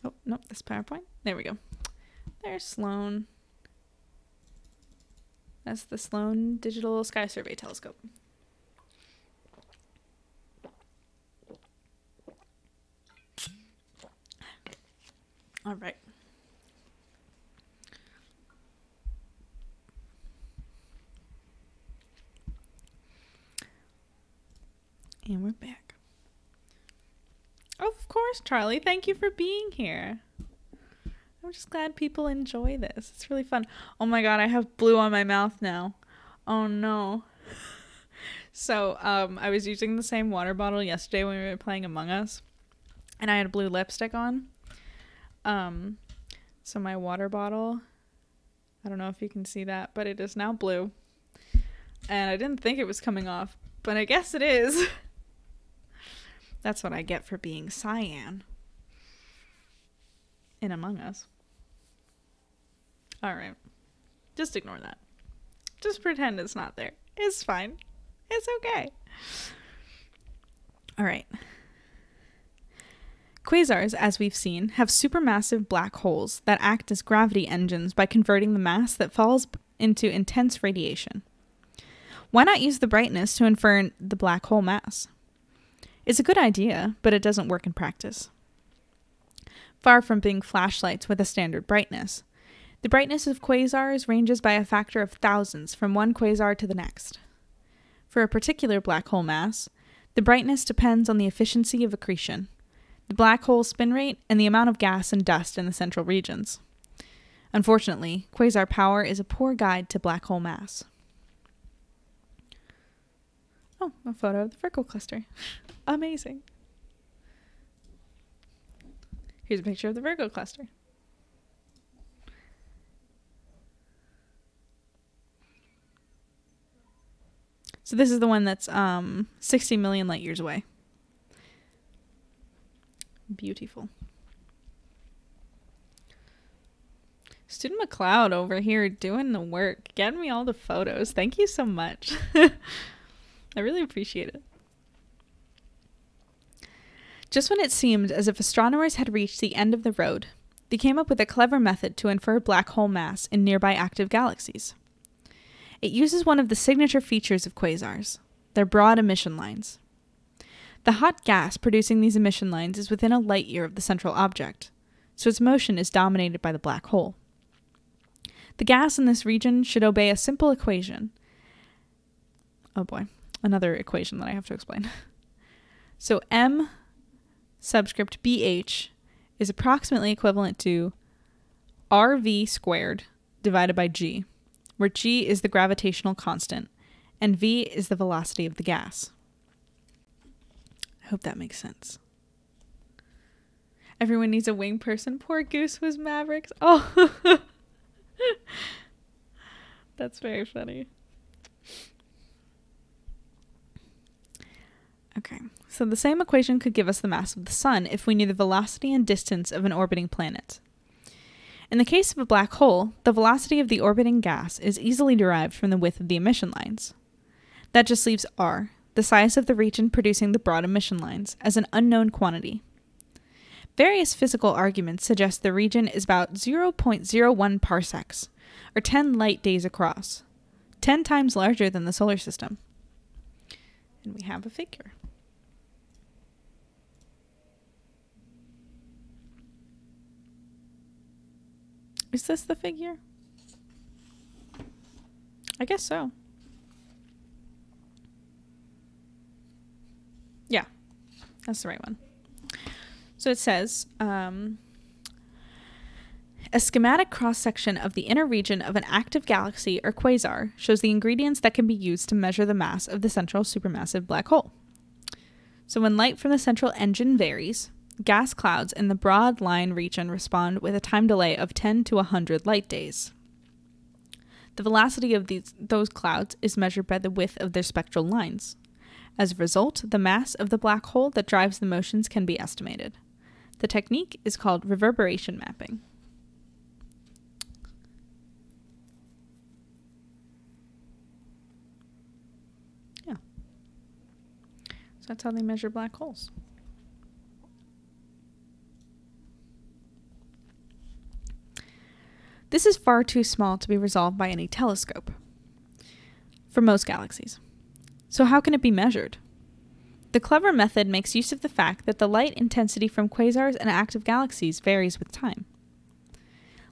Oh, nope, that's PowerPoint. There we go. There's Sloan. That's the Sloan Digital Sky Survey telescope. All right. And we're back. Oh, of course, Charlie. Thank you for being here. I'm just glad people enjoy this. It's really fun. Oh my god, I have blue on my mouth now. Oh no. So, um, I was using the same water bottle yesterday when we were playing Among Us. And I had blue lipstick on. Um, so my water bottle, I don't know if you can see that, but it is now blue. And I didn't think it was coming off, but I guess it is. That's what I get for being cyan in Among Us. All right. Just ignore that. Just pretend it's not there. It's fine. It's okay. All right. Quasars, as we've seen, have supermassive black holes that act as gravity engines by converting the mass that falls into intense radiation. Why not use the brightness to infer the black hole mass? It's a good idea, but it doesn't work in practice. Far from being flashlights with a standard brightness, the brightness of quasars ranges by a factor of thousands from one quasar to the next. For a particular black hole mass, the brightness depends on the efficiency of accretion, the black hole spin rate, and the amount of gas and dust in the central regions. Unfortunately, quasar power is a poor guide to black hole mass. Oh, a photo of the Virgo Cluster. Amazing. Here's a picture of the Virgo Cluster. So this is the one that's um, sixty million light years away. Beautiful. Student McLeod over here doing the work, getting me all the photos. Thank you so much. I really appreciate it. Just when it seemed as if astronomers had reached the end of the road, they came up with a clever method to infer black hole mass in nearby active galaxies. It uses one of the signature features of quasars, their broad emission lines. The hot gas producing these emission lines is within a light year of the central object, so its motion is dominated by the black hole. The gas in this region should obey a simple equation. Oh boy, another equation that I have to explain. So M subscript B H is approximately equivalent to R V squared divided by G, where G is the gravitational constant and V is the velocity of the gas. I hope that makes sense. Everyone needs a wing person. Poor Goose was Mavericks. Oh, that's very funny. Okay, so the same equation could give us the mass of the sun if we knew the velocity and distance of an orbiting planet. In the case of a black hole, the velocity of the orbiting gas is easily derived from the width of the emission lines. That just leaves R, the size of the region producing the broad emission lines, as an unknown quantity. Various physical arguments suggest the region is about zero point zero one parsecs, or ten light days across, ten times larger than the solar system. And we have a figure. Is this the figure? I guess so. That's the right one. So it says, um, a schematic cross-section of the inner region of an active galaxy or quasar shows the ingredients that can be used to measure the mass of the central supermassive black hole. So when light from the central engine varies, gas clouds in the broad line region respond with a time delay of ten to one hundred light days. The velocity of these, those clouds is measured by the width of their spectral lines. As a result, the mass of the black hole that drives the motions can be estimated. The technique is called reverberation mapping. Yeah. So that's how they measure black holes. This is far too small to be resolved by any telescope for most galaxies. So how can it be measured? The clever method makes use of the fact that the light intensity from quasars and active galaxies varies with time.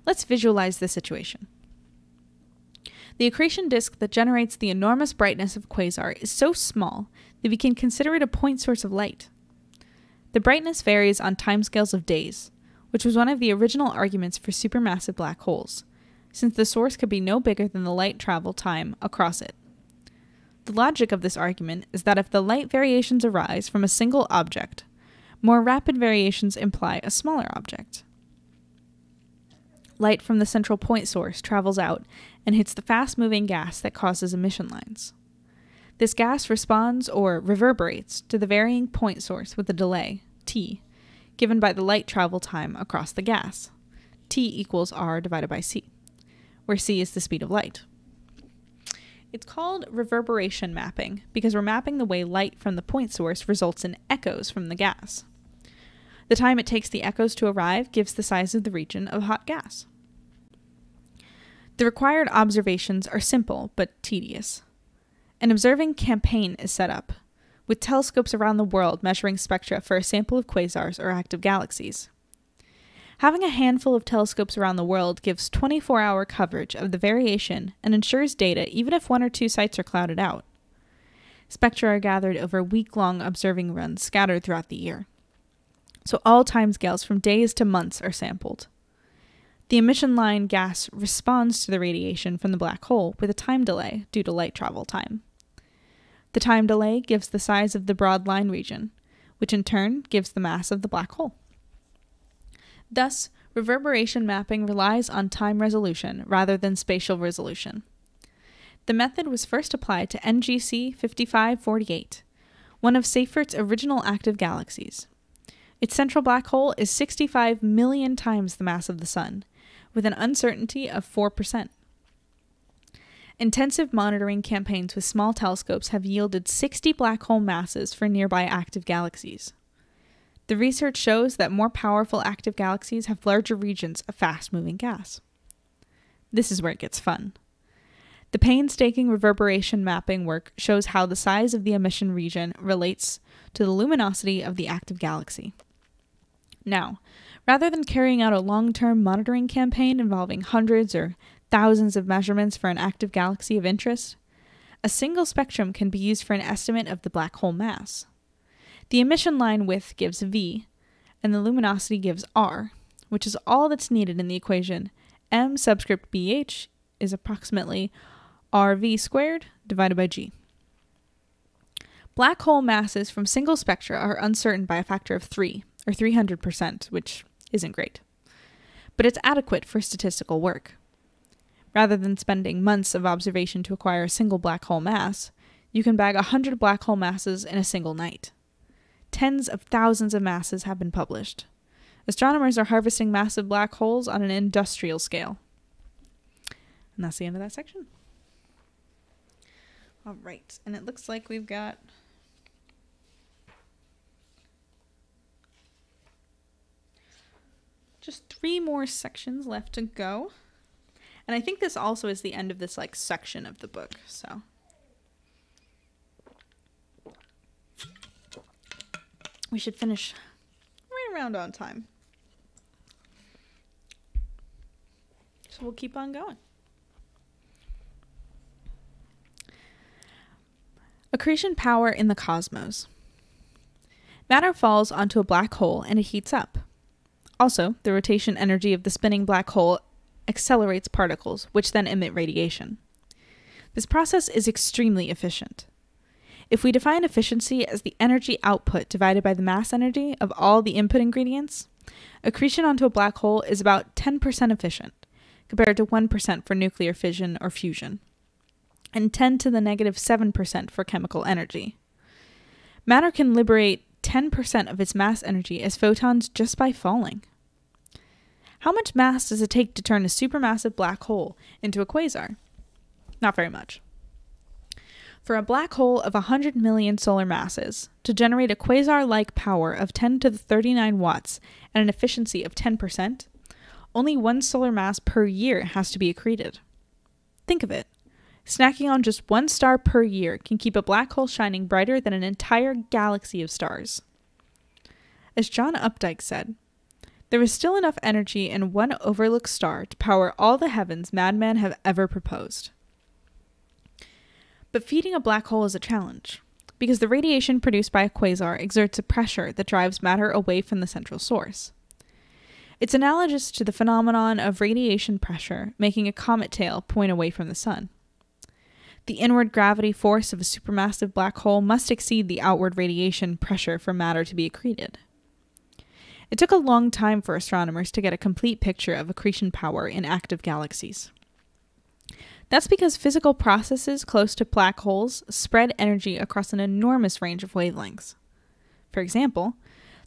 Let's visualize this situation. The accretion disk that generates the enormous brightness of a quasar is so small that we can consider it a point source of light. The brightness varies on timescales of days, which was one of the original arguments for supermassive black holes, since the source could be no bigger than the light travel time across it. The logic of this argument is that if the light variations arise from a single object, more rapid variations imply a smaller object. Light from the central point source travels out and hits the fast-moving gas that causes emission lines. This gas responds or reverberates to the varying point source with a delay, t, given by the light travel time across the gas, t equals r divided by c, where c is the speed of light. It's called reverberation mapping because we're mapping the way light from the point source results in echoes from the gas. The time it takes the echoes to arrive gives the size of the region of hot gas. The required observations are simple but tedious. An observing campaign is set up, with telescopes around the world measuring spectra for a sample of quasars or active galaxies. Having a handful of telescopes around the world gives twenty-four hour coverage of the variation and ensures data even if one or two sites are clouded out. Spectra are gathered over week-long observing runs scattered throughout the year. So all timescales from days to months are sampled. The emission line gas responds to the radiation from the black hole with a time delay due to light travel time. The time delay gives the size of the broad line region, which in turn gives the mass of the black hole. Thus, reverberation mapping relies on time resolution rather than spatial resolution. The method was first applied to N G C fifty-five forty-eight, one of Seyfert's original active galaxies. Its central black hole is sixty-five million times the mass of the Sun, with an uncertainty of four percent. Intensive monitoring campaigns with small telescopes have yielded sixty black hole masses for nearby active galaxies. The research shows that more powerful active galaxies have larger regions of fast-moving gas. This is where it gets fun. The painstaking reverberation mapping work shows how the size of the emission region relates to the luminosity of the active galaxy. Now, rather than carrying out a long-term monitoring campaign involving hundreds or thousands of measurements for an active galaxy of interest, a single spectrum can be used for an estimate of the black hole mass. The emission line width gives V, and the luminosity gives R, which is all that's needed in the equation. M subscript B H is approximately R V squared divided by G. Black hole masses from single spectra are uncertain by a factor of three, or three hundred percent, which isn't great. But it's adequate for statistical work. Rather than spending months of observation to acquire a single black hole mass, you can bag one hundred black hole masses in a single night. Tens of thousands of masses have been published. Astronomers are harvesting massive black holes on an industrial scale. And that's the end of that section. All right, and it looks like we've got just three more sections left to go. And I think this also is the end of this like section of the book, so. We should finish right around on time. So we'll keep on going. Accretion power in the cosmos. Matter falls onto a black hole and it heats up. Also, the rotation energy of the spinning black hole accelerates particles, which then emit radiation. This process is extremely efficient. If we define efficiency as the energy output divided by the mass energy of all the input ingredients, accretion onto a black hole is about ten percent efficient, compared to one percent for nuclear fission or fusion, and ten to the negative seven percent for chemical energy. Matter can liberate ten percent of its mass energy as photons just by falling. How much mass does it take to turn a supermassive black hole into a quasar? Not very much. For a black hole of one hundred million solar masses to generate a quasar-like power of ten to the thirty-nine watts and an efficiency of ten percent, only one solar mass per year has to be accreted. Think of it. Snacking on just one star per year can keep a black hole shining brighter than an entire galaxy of stars. As John Updike said, "There is still enough energy in one overlooked star to power all the heavens madmen have ever proposed." But feeding a black hole is a challenge, because the radiation produced by a quasar exerts a pressure that drives matter away from the central source. It's analogous to the phenomenon of radiation pressure making a comet tail point away from the sun. The inward gravity force of a supermassive black hole must exceed the outward radiation pressure for matter to be accreted. It took a long time for astronomers to get a complete picture of accretion power in active galaxies. That's because physical processes close to black holes spread energy across an enormous range of wavelengths. For example,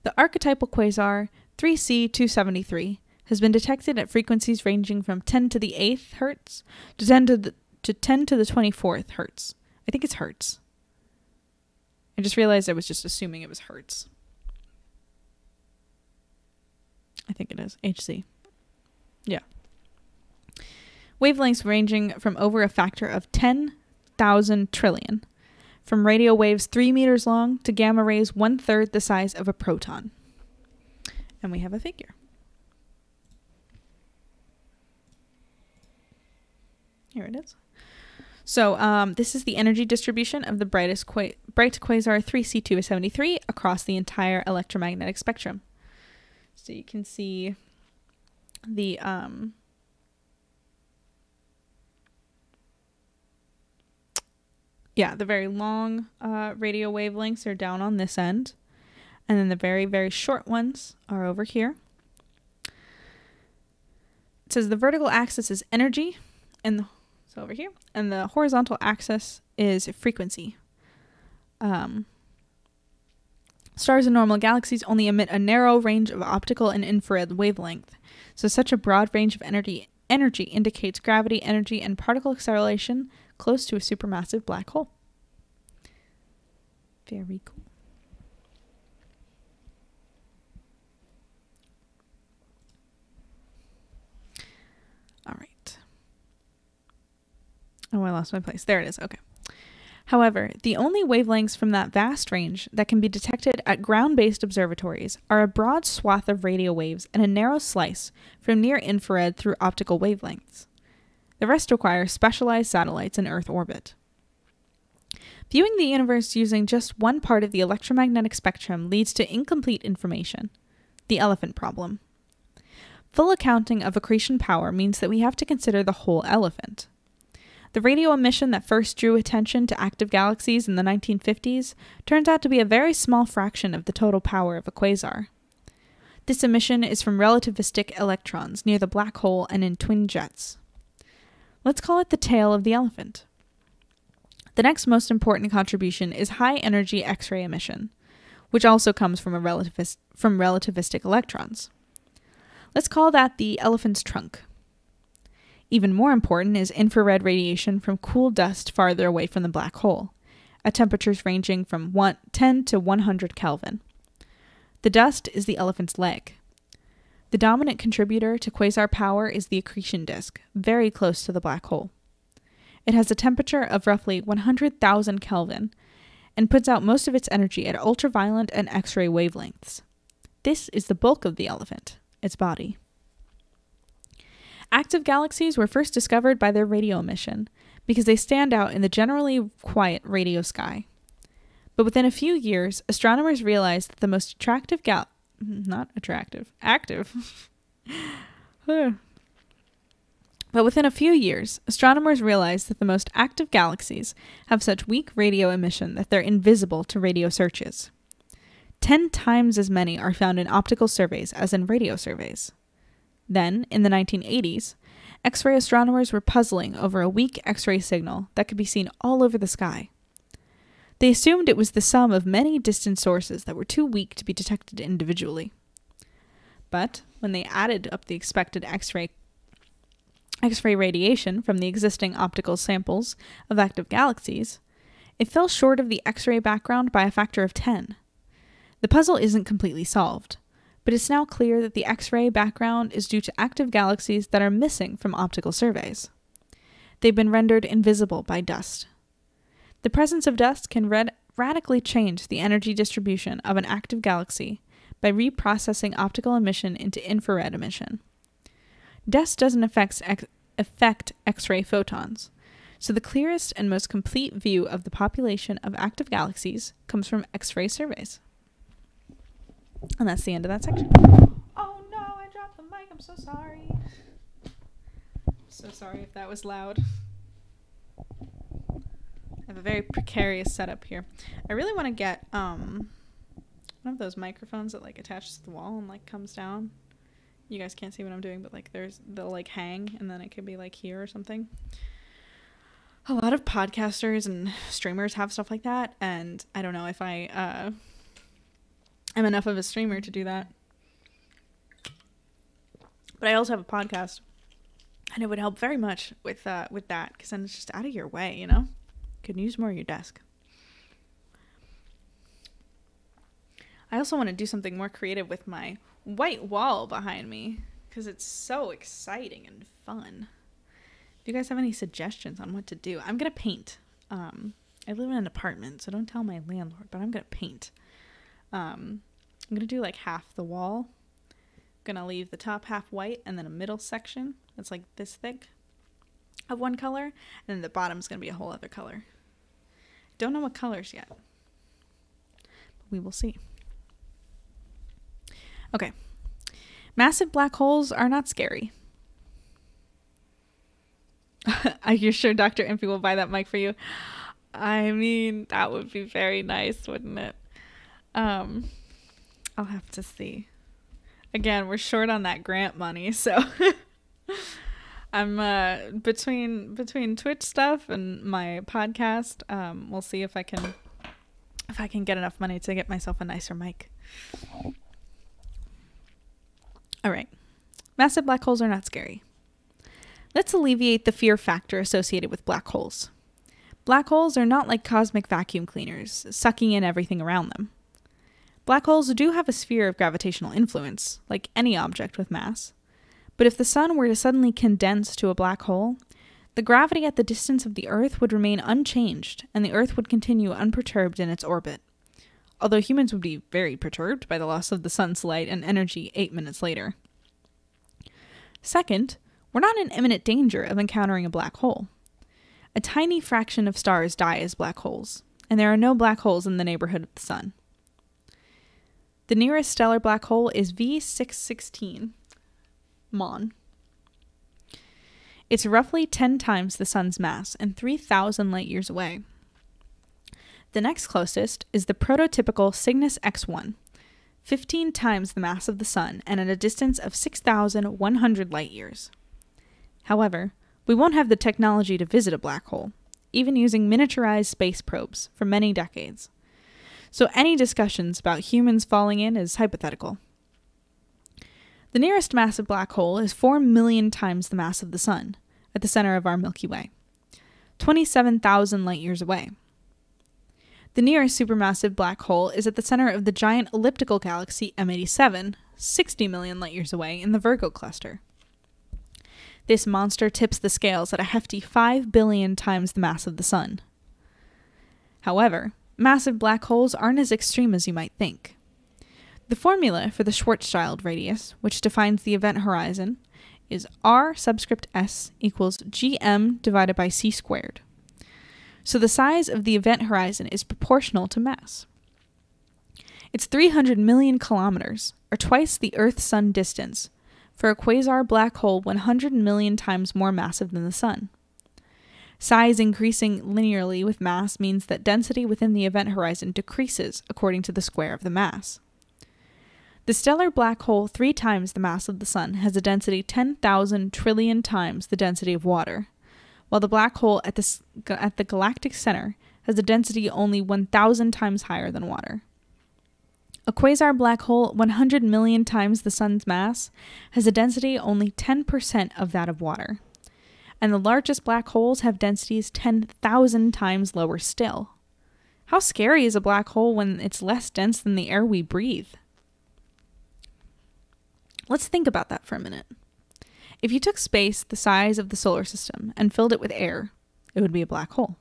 the archetypal quasar three C two seventy-three has been detected at frequencies ranging from ten to the eighth hertz to ten to the twenty-fourth hertz. I think it's hertz. I just realized I was just assuming it was hertz. I think it is. H C. Yeah. Wavelengths ranging from over a factor of ten thousand trillion, from radio waves three meters long to gamma rays one-third the size of a proton. And we have a figure. Here it is. So um, this is the energy distribution of the brightest qua bright quasar three C two seventy-three across the entire electromagnetic spectrum. So you can see the... Um, Yeah, the very long uh, radio wavelengths are down on this end. And then the very, very short ones are over here. It says the vertical axis is energy, and the, so over here, and the horizontal axis is frequency. Um, stars in normal galaxies only emit a narrow range of optical and infrared wavelength. So such a broad range of energy energy indicates gravity, energy, and particle acceleration close to a supermassive black hole. Very cool. All right. Oh, I lost my place. There it is. Okay. However, the only wavelengths from that vast range that can be detected at ground-based observatories are a broad swath of radio waves and a narrow slice from near-infrared through optical wavelengths. The rest require specialized satellites in Earth orbit. Viewing the universe using just one part of the electromagnetic spectrum leads to incomplete information, the elephant problem. Full accounting of accretion power means that we have to consider the whole elephant. The radio emission that first drew attention to active galaxies in the nineteen fifties turns out to be a very small fraction of the total power of a quasar. This emission is from relativistic electrons near the black hole and in twin jets. Let's call it the tail of the elephant. The next most important contribution is high-energy X-ray emission, which also comes from, a relativist, from relativistic electrons. Let's call that the elephant's trunk. Even more important is infrared radiation from cool dust farther away from the black hole, at temperatures ranging from ten to one hundred Kelvin. The dust is the elephant's leg. The dominant contributor to quasar power is the accretion disk, very close to the black hole. It has a temperature of roughly one hundred thousand Kelvin and puts out most of its energy at ultraviolet and X-ray wavelengths. This is the bulk of the elephant, its body. Active galaxies were first discovered by their radio emission because they stand out in the generally quiet radio sky. But within a few years, astronomers realized that the most attractive gal... Not attractive. Active. But within a few years, astronomers realized that the most active galaxies have such weak radio emission that they're invisible to radio searches. Ten times as many are found in optical surveys as in radio surveys. Then, in the nineteen eighties, X-ray astronomers were puzzling over a weak X-ray signal that could be seen all over the sky. They assumed it was the sum of many distant sources that were too weak to be detected individually. But when they added up the expected X-ray X-ray radiation from the existing optical samples of active galaxies, it fell short of the X-ray background by a factor of ten. The puzzle isn't completely solved, but it's now clear that the X-ray background is due to active galaxies that are missing from optical surveys. They've been rendered invisible by dust. The presence of dust can rad- radically change the energy distribution of an active galaxy by reprocessing optical emission into infrared emission. Dust doesn't affect ex- affect X-ray photons, so the clearest and most complete view of the population of active galaxies comes from X-ray surveys. And that's the end of that section. Oh no, I dropped the mic, I'm so sorry. So sorry if that was loud. I have a very precarious setup here. I really want to get um one of those microphones that like attaches to the wall and like comes down. You guys can't see what I'm doing, but like there's they'll like hang and then it could be like here or something. A lot of podcasters and streamers have stuff like that, and I don't know if I uh am enough of a streamer to do that. But I also have a podcast, and it would help very much with uh with that, because then it's just out of your way, you know? Could use more of your desk. I also want to do something more creative with my white wall behind me, because it's so exciting and fun. If you guys have any suggestions on what to do, I'm gonna paint. um I live in an apartment, so don't tell my landlord, but I'm gonna paint. um I'm gonna do like half the wall. I'm gonna leave the top half white and then a middle section that's like this thick of one color, and then the bottom's gonna be a whole other color. Don't know what colors yet, but we will see. Okay. Massive black holes are not scary. Are you sure Doctor Impey will buy that mic for you? I mean, that would be very nice, wouldn't it? Um, I'll have to see. Again, we're short on that grant money, so I'm uh, between between Twitch stuff and my podcast. Um, we'll see if I can if I can get enough money to get myself a nicer mic. All right. Massive black holes are not scary. Let's alleviate the fear factor associated with black holes. Black holes are not like cosmic vacuum cleaners, sucking in everything around them. Black holes do have a sphere of gravitational influence, like any object with mass. But if the sun were to suddenly condense to a black hole, the gravity at the distance of the Earth would remain unchanged, and the Earth would continue unperturbed in its orbit. Although humans would be very perturbed by the loss of the sun's light and energy eight minutes later. Second, we're not in imminent danger of encountering a black hole. A tiny fraction of stars die as black holes, and there are no black holes in the neighborhood of the sun. The nearest stellar black hole is V six sixteen M O N. It's roughly ten times the sun's mass and three thousand light-years away. The next closest is the prototypical Cygnus X one, fifteen times the mass of the sun and at a distance of six thousand one hundred light-years. However, we won't have the technology to visit a black hole, even using miniaturized space probes, for many decades. So any discussions about humans falling in is hypothetical. The nearest massive black hole is four million times the mass of the sun, at the center of our Milky Way, twenty-seven thousand light-years away. The nearest supermassive black hole is at the center of the giant elliptical galaxy M eighty-seven, sixty million light-years away in the Virgo Cluster. This monster tips the scales at a hefty five billion times the mass of the sun. However, massive black holes aren't as extreme as you might think. The formula for the Schwarzschild radius, which defines the event horizon, is R subscript S equals G M divided by C squared. so the size of the event horizon is proportional to mass. It's three hundred million kilometers, or twice the Earth-Sun distance, for a quasar black hole one hundred million times more massive than the Sun. Size increasing linearly with mass means that density within the event horizon decreases according to the square of the mass. The stellar black hole three times the mass of the Sun has a density ten thousand trillion times the density of water, while the black hole at the, at the galactic center has a density only one thousand times higher than water. A quasar black hole one hundred million times the Sun's mass has a density only ten percent of that of water, and the largest black holes have densities ten thousand times lower still. How scary is a black hole when it's less dense than the air we breathe? Let's think about that for a minute. If you took space the size of the solar system and filled it with air, it would be a black hole.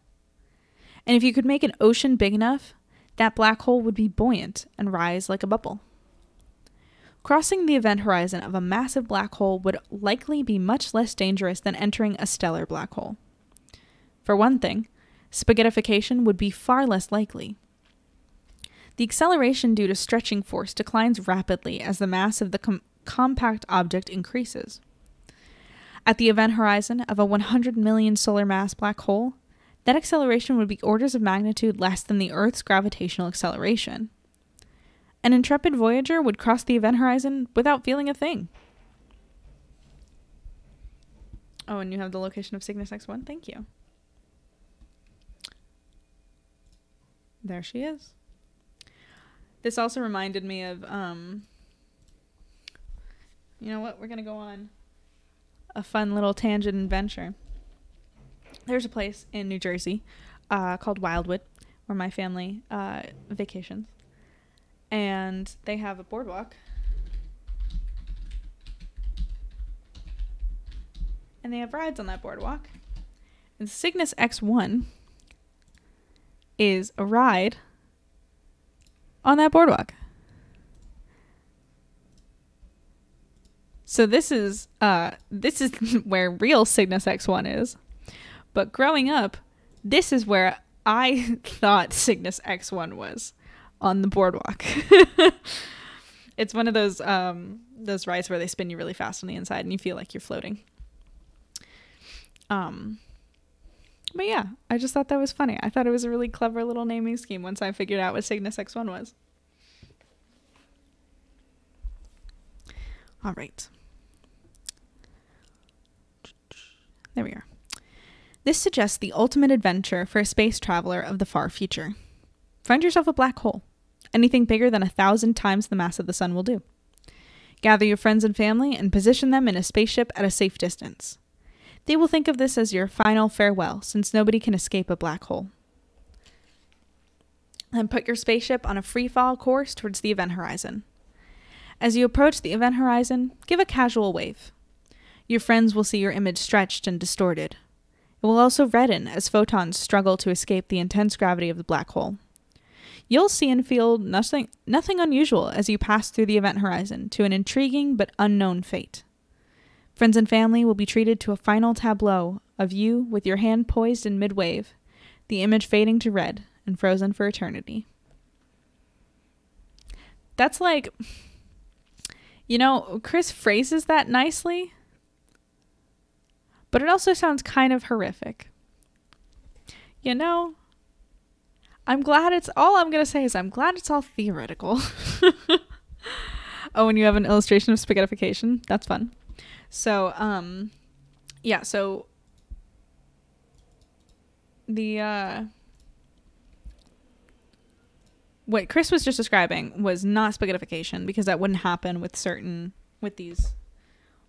And if you could make an ocean big enough, that black hole would be buoyant and rise like a bubble. Crossing the event horizon of a massive black hole would likely be much less dangerous than entering a stellar black hole. For one thing, spaghettification would be far less likely. The acceleration due to stretching force declines rapidly as the mass of the com compact object increases. At the event horizon of a one hundred million solar mass black hole, that acceleration would be orders of magnitude less than the Earth's gravitational acceleration. An intrepid Voyager would cross the event horizon without feeling a thing. Oh, and you have the location of Cygnus X one. Thank you. There she is. This also reminded me of, um, you know what? We're going to go on a fun little tangent adventure. There's a place in New Jersey uh, called Wildwood where my family uh, vacations. And they have a boardwalk. And they have rides on that boardwalk. And Cygnus X one is a ride on that boardwalk. So this is uh this is where real Cygnus X one is. But growing up, this is where I thought Cygnus X one was, on the boardwalk. It's one of those um those rides where they spin you really fast on the inside and you feel like you're floating. Um But yeah, I just thought that was funny. I thought it was a really clever little naming scheme once I figured out what Cygnus X one was. All right. There we are. This suggests the ultimate adventure for a space traveler of the far future. Find yourself a black hole. Anything bigger than a thousand times the mass of the Sun will do. Gather your friends and family and position them in a spaceship at a safe distance. They will think of this as your final farewell, since nobody can escape a black hole. Then put your spaceship on a free-fall course towards the event horizon. As you approach the event horizon, give a casual wave. Your friends will see your image stretched and distorted. It will also redden as photons struggle to escape the intense gravity of the black hole. You'll see and feel nothing, nothing unusual as you pass through the event horizon to an intriguing but unknown fate. Friends and family will be treated to a final tableau of you with your hand poised in mid-wave, the image fading to red and frozen for eternity. That's like, you know, Chris phrases that nicely, but it also sounds kind of horrific. You know, I'm glad it's, all I'm going to say is I'm glad it's all theoretical. Oh, and you have an illustration of spaghettification. That's fun. So, um, yeah, so the, uh, what Chris was just describing was not spaghettification, because that wouldn't happen with certain, with these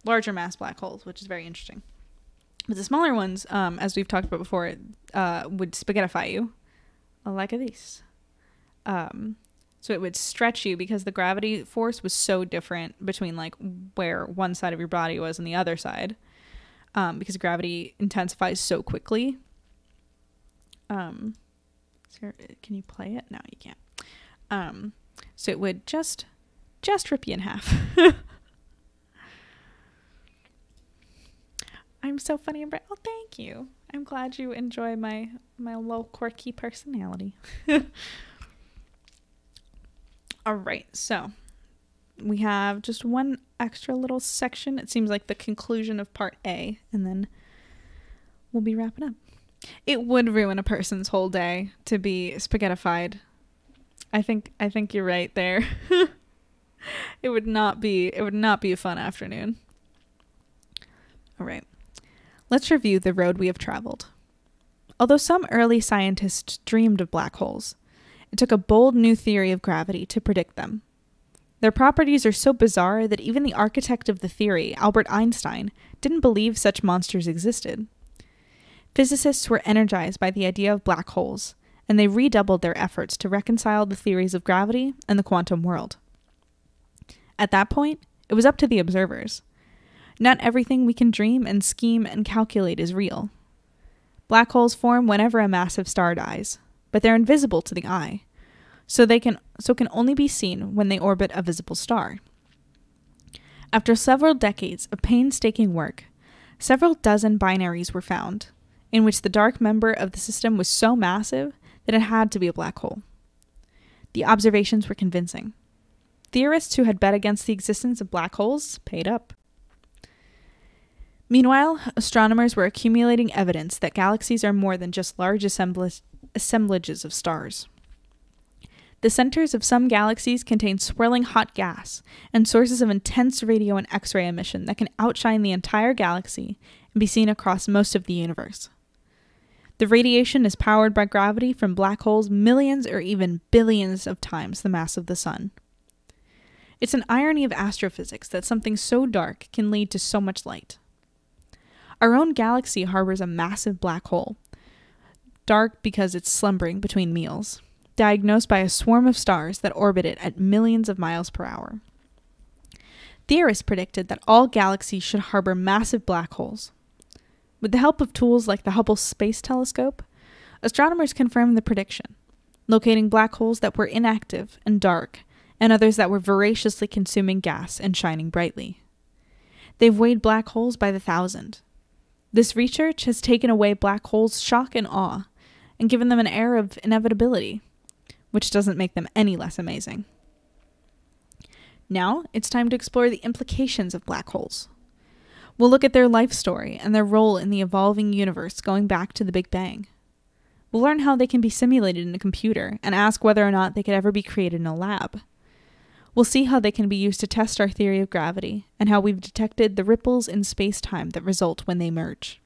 larger mass black holes, which is very interesting. But the smaller ones, um, as we've talked about before, uh, would spaghettify you, like these. Um, So it would stretch you because the gravity force was so different between like where one side of your body was and the other side, um, because gravity intensifies so quickly. Um, so can you play it? No, you can't. Um, so it would just, just rip you in half. I'm so funny and bright. Oh, thank you. I'm glad you enjoy my my little quirky personality. All right, so we have just one extra little section. It seems like the conclusion of part A, and then we'll be wrapping up. It would ruin a person's whole day to be spaghettified. I think I think you're right there. It would not be it would not be a fun afternoon. All right. Let's review the road we have traveled. Although some early scientists dreamed of black holes, it took a bold new theory of gravity to predict them. Their properties are so bizarre that even the architect of the theory, Albert Einstein, didn't believe such monsters existed. Physicists were energized by the idea of black holes, and they redoubled their efforts to reconcile the theories of gravity and the quantum world. At that point, it was up to the observers. Not everything we can dream and scheme and calculate is real. Black holes form whenever a massive star dies, but they're invisible to the eye, so they can so can only be seen when they orbit a visible star. After several decades of painstaking work, several dozen binaries were found, in which the dark member of the system was so massive that it had to be a black hole. The observations were convincing. Theorists who had bet against the existence of black holes paid up. Meanwhile, astronomers were accumulating evidence that galaxies are more than just large assemblage assemblages of stars. The centers of some galaxies contain swirling hot gas and sources of intense radio and X-ray emission that can outshine the entire galaxy and be seen across most of the universe. The radiation is powered by gravity from black holes millions or even billions of times the mass of the sun. It's an irony of astrophysics that something so dark can lead to so much light. Our own galaxy harbors a massive black hole, dark because it's slumbering between meals, diagnosed by a swarm of stars that orbit it at millions of miles per hour. Theorists predicted that all galaxies should harbor massive black holes. With the help of tools like the Hubble Space Telescope, astronomers confirmed the prediction, locating black holes that were inactive and dark, and others that were voraciously consuming gas and shining brightly. They've weighed black holes by the thousand. This research has taken away black holes' shock and awe, and given them an air of inevitability, which doesn't make them any less amazing. Now, it's time to explore the implications of black holes. We'll look at their life story and their role in the evolving universe going back to the Big Bang. We'll learn how they can be simulated in a computer and ask whether or not they could ever be created in a lab. We'll see how they can be used to test our theory of gravity, and how we've detected the ripples in space-time that result when they merge.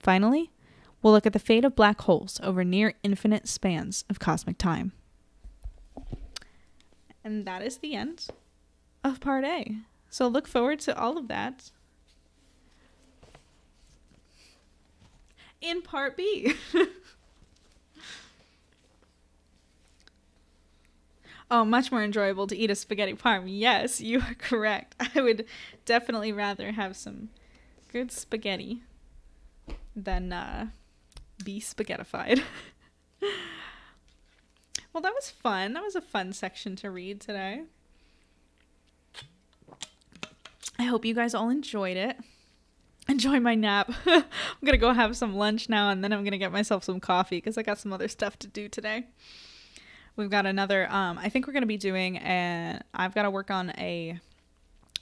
Finally, we'll look at the fate of black holes over near-infinite spans of cosmic time. And that is the end of part A. So look forward to all of that in part B. Oh, much more enjoyable to eat a spaghetti parm. Yes, you are correct. I would definitely rather have some good spaghetti than uh, be spaghettified. Well, that was fun. That was a fun section to read today. I hope you guys all enjoyed it. Enjoy my nap. I'm going to go have some lunch now, and then I'm going to get myself some coffee because I got some other stuff to do today. We've got another, um, I think we're going to be doing, and I've got to work on a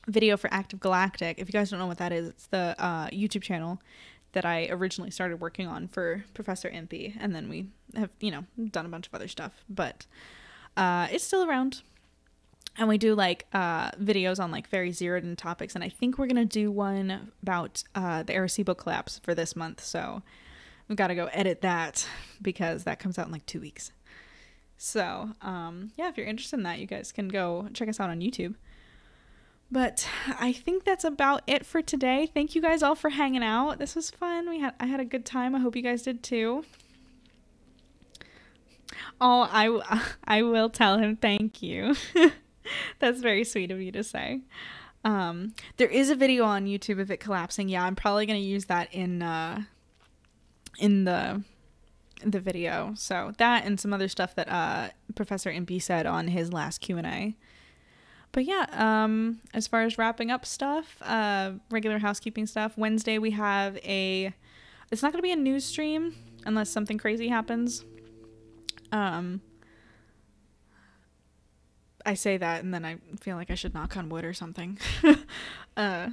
video for Active Galactic. If you guys don't know what that is, it's the uh, YouTube channel that I originally started working on for Professor Impey. And then we have, you know, done a bunch of other stuff, but uh, it's still around. And we do like uh, videos on like very zeroed in topics. And I think we're going to do one about uh, the Arecibo collapse for this month. So we've got to go edit that because that comes out in like two weeks. So, um, yeah, if you're interested in that, you guys can go check us out on YouTube. But I think that's about it for today. Thank you guys all for hanging out. This was fun. We had, I had a good time. I hope you guys did too. Oh, I, I will tell him thank you. That's very sweet of you to say. Um, there is a video on YouTube of it collapsing. Yeah, I'm probably going to use that in, uh, in the... the video. So that and some other stuff that uh Professor Impey said on his last Q and A. But yeah, um as far as wrapping up stuff, uh regular housekeeping stuff, Wednesday we have a It's not going to be a news stream unless something crazy happens. Um, I say that and then I feel like I should knock on wood or something. uh,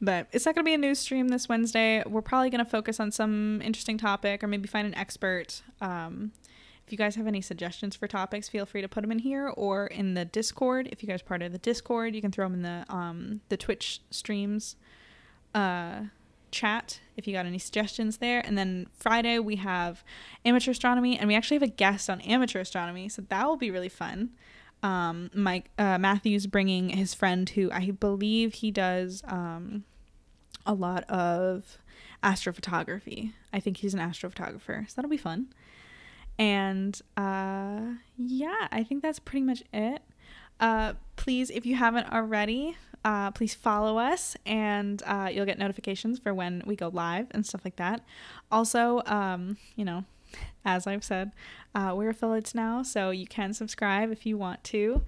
but it's not going to be a news stream this Wednesday. We're probably going to focus on some interesting topic or maybe find an expert. Um, if you guys have any suggestions for topics, feel free to put them in here or in the Discord. If you guys are part of the Discord, you can throw them in the, um, the Twitch streams uh, chat if you got any suggestions there. And then Friday we have amateur astronomy, and we actually have a guest on amateur astronomy, so that will be really fun. Um, Mike uh, Matthew's bringing his friend who I believe he does um, a lot of astrophotography. I think he's an astrophotographer, so that'll be fun. And uh, yeah, I think that's pretty much it. Uh, please, if you haven't already, uh, please follow us, and uh, you'll get notifications for when we go live and stuff like that. Also, um, you know, as I've said, uh, we're affiliates now, so you can subscribe if you want to.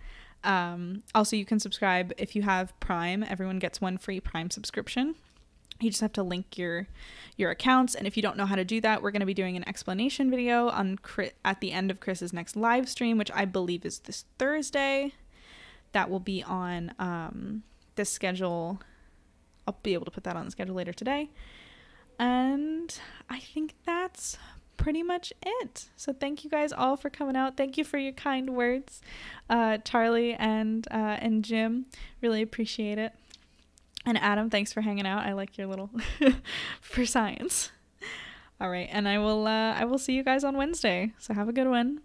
Um, also, you can subscribe if you have Prime. Everyone gets one free Prime subscription. You just have to link your your accounts, and if you don't know how to do that, we're going to be doing an explanation video on Chris, at the end of Chris's next live stream, which I believe is this Thursday. That will be on um, the schedule. I'll be able to put that on the schedule later today. And I think that's pretty much it. So thank you guys all for coming out. Thank you for your kind words, uh, Charlie and, uh, and Jim. Really appreciate it. And Adam, thanks for hanging out. I like your little for science. All right, and I will uh, I will see you guys on Wednesday. So have a good one.